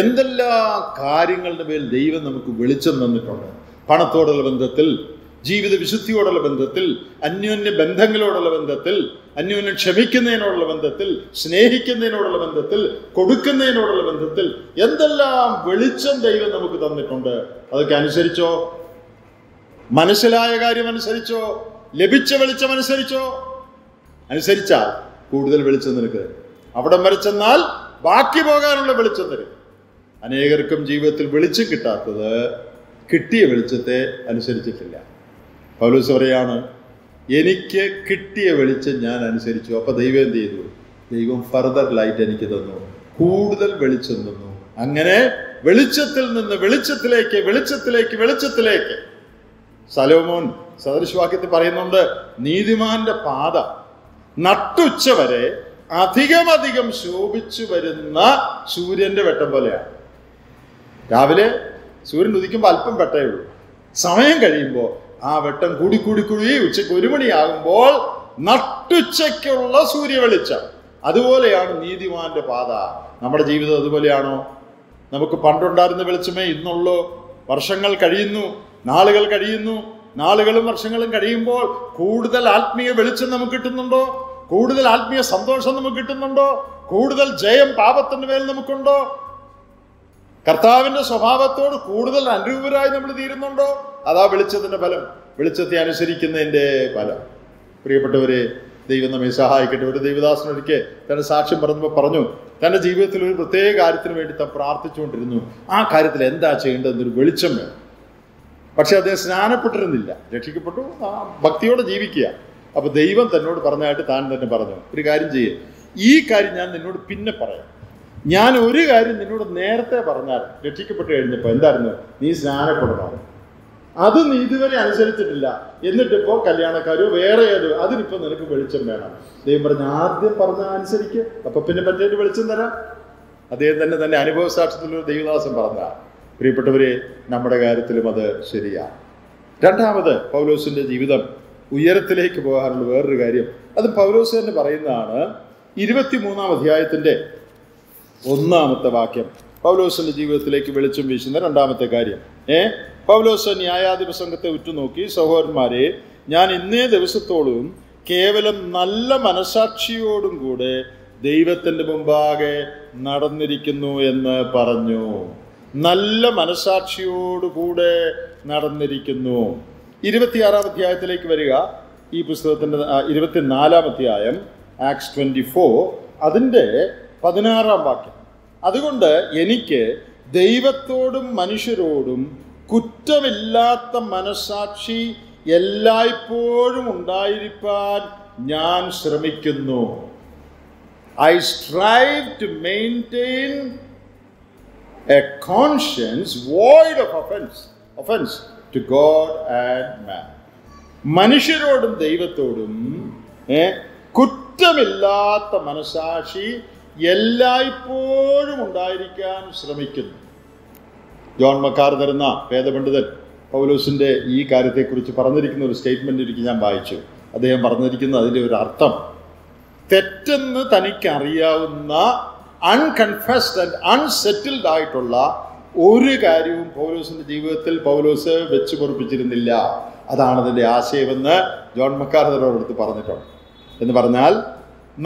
എന്തെല്ലാം കാര്യങ്ങളുടെ മേൽ ദൈവം നമുക്ക് വെളിച്ചം തന്നിട്ടുണ്ട്. പണത്തോടുള്ള ബന്ധത്തിൽ, ജീവിത വിശുദ്ധിയോടുള്ള ബന്ധത്തിൽ, അന്യോന്യ ബന്ധങ്ങളോടുള്ള ബന്ധത്തിൽ, അന്യോന്യം ക്ഷമിക്കുന്നതിനോടുള്ള ബന്ധത്തിൽ, സ്നേഹിക്കുന്നതിനോടുള്ള ബന്ധത്തിൽ, കൊടുക്കുന്നതിനോടുള്ള ബന്ധത്തിൽ എന്തെല്ലാം വെളിച്ചം ദൈവം നമുക്ക് തന്നിട്ടുണ്ട്. അതൊക്കെ അനുസരിച്ചോ? മനസ്സിലായ കാര്യം അനുസരിച്ചോ? ലഭിച്ച വെളിച്ചം അനുസരിച്ചോ? അനുസരിച്ചാൽ കൂടുതൽ വെളിച്ചം നിനക്ക് തരും. അവിടം വരെ ചെന്നാൽ ബാക്കി പോകാനുള്ള വെളിച്ചം തരും. അനേകർക്കും ജീവിതത്തിൽ വെളിച്ചം കിട്ടാത്തത് കിട്ടിയ വെളിച്ചത്തെ അനുസരിച്ചിട്ടില്ല. പൗലോസ് പറയാണ്, എനിക്ക് കിട്ടിയ വെളിച്ചം ഞാൻ അനുസരിച്ചു. അപ്പം ദൈവം എന്ത് ചെയ്തു? ദൈവം ഫർദർ ലൈറ്റ് എനിക്ക് തന്നു, കൂടുതൽ വെളിച്ചം തന്നു. അങ്ങനെ വെളിച്ചത്തിൽ നിന്ന് വെളിച്ചത്തിലേക്ക്, വെളിച്ചത്തിലേക്ക്, വെളിച്ചത്തിലേക്ക്. സലോമോൻ സദൃശവാക്യത്തിൽ പറയുന്നുണ്ട്, നീതിമാന്റെ പാത നട്ടുച്ച വരെ അധികമധികം ശോഭിച്ചു വരുന്ന സൂര്യന്റെ വെട്ടം പോലെയാണ്. രാവിലെ സൂര്യൻ ഉദിക്കുമ്പോൾ അല്പം വെട്ടേ ഉള്ളൂ. സമയം കഴിയുമ്പോൾ ആ വെട്ടം കൂടി ഉച്ചയ്ക്ക് 1 മണിയാകുമ്പോൾ നട്ടുച്ചയ്ക്കുള്ള സൂര്യ വെളിച്ചം. അതുപോലെയാണ് നീതിമാന്റെ പാത. നമ്മുടെ ജീവിതം അതുപോലെയാണോ? നമുക്ക് പണ്ടുണ്ടായിരുന്ന വെളിച്ചമേ ഇന്നുള്ളൂ. വർഷങ്ങൾ കഴിയുന്നു, നാളുകൾ കഴിയുന്നു. നാളുകളും വർഷങ്ങളും കഴിയുമ്പോൾ കൂടുതൽ ആത്മീയ വെളിച്ചം നമുക്ക് കിട്ടുന്നുണ്ടോ? കൂടുതൽ ആത്മീയ സന്തോഷം നമുക്ക് കിട്ടുന്നുണ്ടോ? കൂടുതൽ ജയം പാപത്തിൻ്റെ മേൽ നമുക്കുണ്ടോ? കർത്താവിൻ്റെ സ്വഭാവത്തോട് കൂടുതൽ അനുരൂപരായി നമ്മൾ തീരുന്നുണ്ടോ? അതാ വെളിച്ചത്തിൻ്റെ ഫലം, വെളിച്ചത്തെ അനുസരിക്കുന്നതിൻ്റെ ഫലം. പ്രിയപ്പെട്ടവരെ, ദൈവം നമ്മെ സഹായിക്കട്ടെ. ഒരു ദൈവദാസനൊരിക്കൽ തൻ്റെ സാക്ഷ്യം പറഞ്ഞപ്പോൾ പറഞ്ഞു, തൻ്റെ ജീവിതത്തിൽ ഒരു പ്രത്യേക കാര്യത്തിന് വേണ്ടി താൻ പ്രാർത്ഥിച്ചുകൊണ്ടിരുന്നു. ആ കാര്യത്തിൽ എന്താ ചെയ്യേണ്ടത് എന്നൊരു വെളിച്ചം വേണം. പക്ഷെ അദ്ദേഹം സ്നാനപ്പെട്ടിരുന്നില്ല. രക്ഷിക്കപ്പെട്ടു, ആ ഭക്തിയോടെ ജീവിക്കുക. അപ്പോൾ ദൈവം തന്നോട് പറഞ്ഞായിട്ട് താൻ തന്നെ പറഞ്ഞു, ഒരു കാര്യം ചെയ്യേ, ഈ കാര്യം ഞാൻ നിന്നോട് പിന്നെ പറയാം. ഞാൻ ഒരു കാര്യം നിന്നോട് നേരത്തെ പറഞ്ഞാൽ, രക്ഷിക്കപ്പെട്ട് കഴിഞ്ഞപ്പോൾ എന്തായിരുന്നു, നീ സ്നാനപ്പെടണം. അത് നീ ഇതുവരെ അനുസരിച്ചിട്ടില്ല. എന്നിട്ടിപ്പോൾ കല്യാണക്കാരോ വേറെ ഏതോ, അതിനിപ്പോൾ നിനക്ക് വെളിച്ചം വേണം. ദൈവം പറഞ്ഞ ആദ്യം പറഞ്ഞാൽ അനുസരിക്കുക, അപ്പം പിന്നെ മറ്റേത് വെളിച്ചം തരാം. അദ്ദേഹം തന്നെ തൻ്റെ അനുഭവ സാക്ഷ്യത്തിലൊരു ദൈവദാസൻ പറഞ്ഞ. പ്രിയപ്പെട്ടവരെ, നമ്മുടെ കാര്യത്തിലും അത് ശരിയാണ്. രണ്ടാമത്, പൗലോസിൻ്റെ ജീവിതം ഉയരത്തിലേക്ക് പോകാനുള്ള വേറൊരു കാര്യം, അത് പൗലോസ് തന്നെ പറയുന്നതാണ്. 23-ാം അധ്യായത്തിൻ്റെ 1-ാമത്തെ വാക്യം, പൗലോസിൻ്റെ ജീവിതത്തിലേക്ക് വെളിച്ചം വീശുന്ന രണ്ടാമത്തെ കാര്യം. പൗലോസ് ന്യായാധിപ സംഘത്തെ ഉറ്റുനോക്കി, സഹോദരന്മാരെ, ഞാൻ ഇന്നേ ദിവസത്തോളം കേവലം നല്ല മനസാക്ഷിയോടും കൂടെ ദൈവത്തിൻ്റെ മുമ്പാകെ നടന്നിരിക്കുന്നു എന്ന് പറഞ്ഞു. നല്ല മനസാക്ഷിയോടുകൂടെ നടന്നിരിക്കുന്നു. 26-ാം അധ്യായത്തിലേക്ക് വരിക. ഈ പുസ്തകത്തിൻ്റെ 24-ാം അധ്യായം, Acts 24, അതിൻ്റെ 16-ാം വാക്യം. അതുകൊണ്ട് എനിക്ക് ദൈവത്തോടും മനുഷ്യരോടും കുറ്റമില്ലാത്ത മനസാക്ഷി എല്ലായ്പ്പോഴും ഉണ്ടായിരിക്കാൻ ഞാൻ ശ്രമിക്കുന്നു. I strive to maintain a conscience void of offense to God and man. മനുഷ്യരോടും ദൈവത്തോടും കുറ്റമില്ലാത്ത മനസാക്ഷി എല്ലായ്പ്പോഴും ഉണ്ടായിരിക്കാൻ ശ്രമിക്കുന്നു. ജോൺ മക്കാർതർ എന്ന വേദപണ്ഡിതൻ പൗലോസിൻ്റെ ഈ കാര്യത്തെക്കുറിച്ച് പറഞ്ഞിരിക്കുന്ന ഒരു സ്റ്റേറ്റ്മെൻ്റ് ഒരിക്കൽ ഞാൻ വായിച്ചു. അദ്ദേഹം പറഞ്ഞിരിക്കുന്നത്, അതിൻ്റെ ഒരു അർത്ഥം, തെറ്റെന്ന് തനിക്കറിയാവുന്ന അൺകൺഫെസ്ഡ് ആൻഡ് അൺസെറ്റിൽഡ് ആയിട്ടുള്ള ഒരു കാര്യവും പൗലോസിൻ്റെ ജീവിതത്തിൽ പൗലോസ് വെച്ച് പൊറിപ്പിച്ചിരുന്നില്ല. അതാണ് അതിൻ്റെ ആശയമെന്ന് ജോൺ മക്കാർതറോടടുത്ത് പറഞ്ഞിട്ടുണ്ട്. എന്ന് പറഞ്ഞാൽ,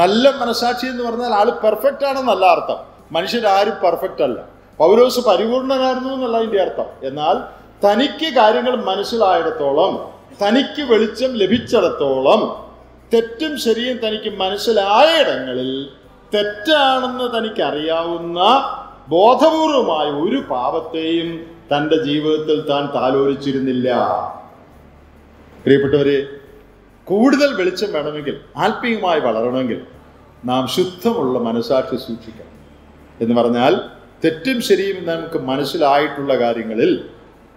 നല്ല മനസാക്ഷി എന്ന് പറഞ്ഞാൽ ആൾ പെർഫെക്റ്റ് ആണെന്നല്ല അർത്ഥം. മനുഷ്യരാരും പെർഫെക്റ്റ് അല്ല. പൗലോസ് പരിപൂർണനായിരുന്നു എന്നല്ല അതിൻ്റെ അർത്ഥം. എന്നാൽ തനിക്ക് കാര്യങ്ങൾ മനസ്സിലായിടത്തോളം, തനിക്ക് വെളിച്ചം ലഭിച്ചിടത്തോളം, തെറ്റും ശരിയും തനിക്ക് മനസ്സിലായിടങ്ങളിൽ, തെറ്റാണെന്ന് തനിക്കറിയാവുന്ന ബോധപൂർവമായ ഒരു പാപത്തെയും തൻ്റെ ജീവിതത്തിൽ താൻ താലോലിച്ചിരുന്നില്ല. പ്രിയപ്പെട്ടവരെ, കൂടുതൽ വെളിച്ചം വേണമെങ്കിൽ, ആത്മീയമായി വളരണമെങ്കിൽ നാം ശുദ്ധമുള്ള മനസാക്ഷി സൂക്ഷിക്കണം. എന്ന് പറഞ്ഞാൽ, തെറ്റും ശരിയും നമുക്ക് മനസ്സിലായിട്ടുള്ള കാര്യങ്ങളിൽ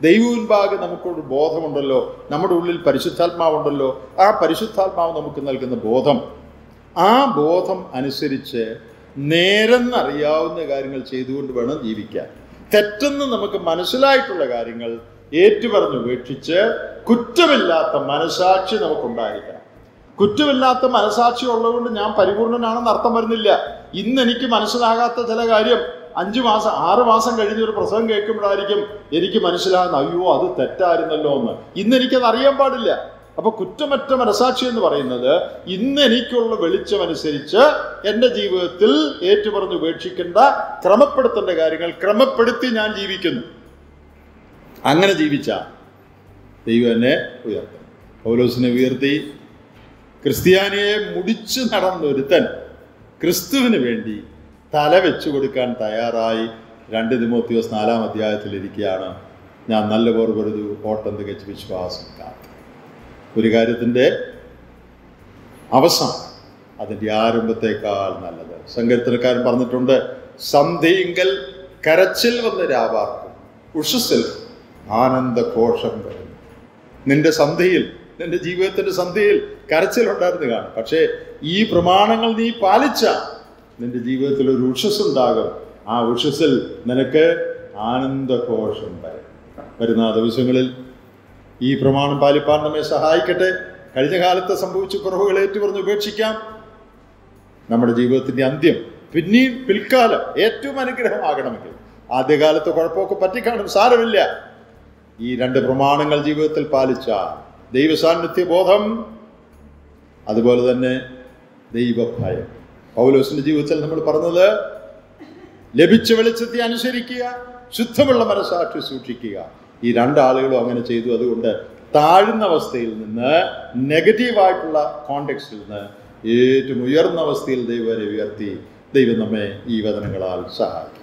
ദൈവമുൻപാകെ നമുക്കൊരു ബോധമുണ്ടല്ലോ, നമ്മുടെ ഉള്ളിൽ പരിശുദ്ധാത്മാവുണ്ടല്ലോ, ആ പരിശുദ്ധാത്മാവ് നമുക്ക് നൽകുന്ന ബോധം, ആ ബോധം അനുസരിച്ച് നേരെന്നറിയാവുന്ന കാര്യങ്ങൾ ചെയ്തുകൊണ്ട് വേണം ജീവിക്കാൻ. തെറ്റെന്ന് നമുക്ക് മനസ്സിലായിട്ടുള്ള കാര്യങ്ങൾ ഏറ്റുപറഞ്ഞ് ഉപേക്ഷിച്ച് കുറ്റമില്ലാത്ത മനസാക്ഷി നമുക്കുണ്ടായിരിക്കണം. കുറ്റമില്ലാത്ത മനസാക്ഷി ഉള്ളതുകൊണ്ട് ഞാൻ പരിപൂർണനാണെന്ന് അർത്ഥം വരുന്നില്ല. ഇന്ന് എനിക്ക് മനസ്സിലാകാത്ത ചില കാര്യം 5 മാസം 6 മാസം കഴിഞ്ഞ ഒരു പ്രസംഗം കേൾക്കുമ്പോഴായിരിക്കും എനിക്ക് മനസ്സിലാകുന്ന, അയ്യോ അത് തെറ്റായിരുന്നല്ലോ എന്ന്. ഇന്ന് എനിക്കത് അറിയാൻ പാടില്ല. അപ്പൊ കുറ്റമറ്റ മനസാക്ഷി എന്ന് പറയുന്നത്, ഇന്ന് എനിക്കുള്ള വെളിച്ചമനുസരിച്ച് എൻ്റെ ജീവിതത്തിൽ ഏറ്റുപറഞ്ഞ് ഉപേക്ഷിക്കേണ്ട, ക്രമപ്പെടുത്തേണ്ട കാര്യങ്ങൾ ക്രമപ്പെടുത്തി ഞാൻ ജീവിക്കുന്നു. അങ്ങനെ ജീവിച്ച ദൈവം എന്നെ ഉയർത്തി. പൗലോസിനെ ഉയർത്തി. ക്രിസ്ത്യാനിയെ മുടിച്ചു നടന്നൊരുത്തൻ ക്രിസ്തുവിന് വേണ്ടി തല വെച്ചു കൊടുക്കാൻ തയ്യാറായി 2 തിമോത്തിയോസ് 4-ാം അധ്യായത്തിലിരിക്കുകയാണ്. ഞാൻ നല്ല പോർവരുത്, ഓട്ടം തികച്ച് വിശ്വാസം കാത്തു. ഒരു കാര്യത്തിൻ്റെ അവസാനം അതിൻ്റെ ആരംഭത്തേക്കാൾ നല്ലത്. സങ്കീർത്തനക്കാരൻ പറഞ്ഞിട്ടുണ്ട്, സന്ധ്യയിങ്കൽ കരച്ചിൽ വന്ന് രാവാർക്കും, ഉഷസ്സിൽ ആനന്ദഘോഷം വരുന്നു. നിന്റെ സന്ധ്യയിൽ, നിന്റെ ജീവിതത്തിൻ്റെ സന്ധ്യയിൽ കരച്ചിലുണ്ടായിരുന്നു കാണും. പക്ഷേ ഈ പ്രമാണങ്ങൾ നീ പാലിച്ച നിന്റെ ജീവിതത്തിൽ ഒരു ഉഷസ്സുണ്ടാകും. ആ ഉഷസ്സിൽ നിനക്ക് ആനന്ദഘോഷം വരും. വരുന്ന ദിവസങ്ങളിൽ ഈ പ്രമാണം പാലിപ്പാൻ നമ്മെ സഹായിക്കട്ടെ. കഴിഞ്ഞ കാലത്ത് സംഭവിച്ച കുറവുകൾ ഏറ്റുപറഞ്ഞ് ഉപേക്ഷിക്കാം. നമ്മുടെ ജീവിതത്തിൻ്റെ അന്ത്യം പിന്നീട് പിൽക്കാലം ഏറ്റവും അനുഗ്രഹമാകണമെങ്കിൽ, ആദ്യകാലത്ത് കുഴപ്പമൊക്കെ പറ്റിക്കാണും, സാരമില്ല. ഈ 2 പ്രമാണങ്ങൾ ജീവിതത്തിൽ പാലിച്ച ദൈവസാന്നിധ്യബോധം, അതുപോലെ തന്നെ ദൈവഭയം, പൗലോസിന്റെ ജീവിതത്തിൽ നമ്മൾ പറഞ്ഞത്, ലഭിച്ച വെളിച്ചത്തെ അനുസരിക്കുക, ശുദ്ധമുള്ള മനസാക്ഷി സൂക്ഷിക്കുക. ഈ രണ്ടാളുകളും അങ്ങനെ ചെയ്തു. അതുകൊണ്ട് താഴ്ന്ന അവസ്ഥയിൽ നിന്ന്, നെഗറ്റീവായിട്ടുള്ള കോണ്ടെക്സ്റ്റിൽ നിന്ന് ഏറ്റവും ഉയർന്ന അവസ്ഥയിൽ ദൈവം ഉയർത്തി. ദൈവം നമ്മെ ഈ വചനങ്ങളാൽ സഹായിക്കും.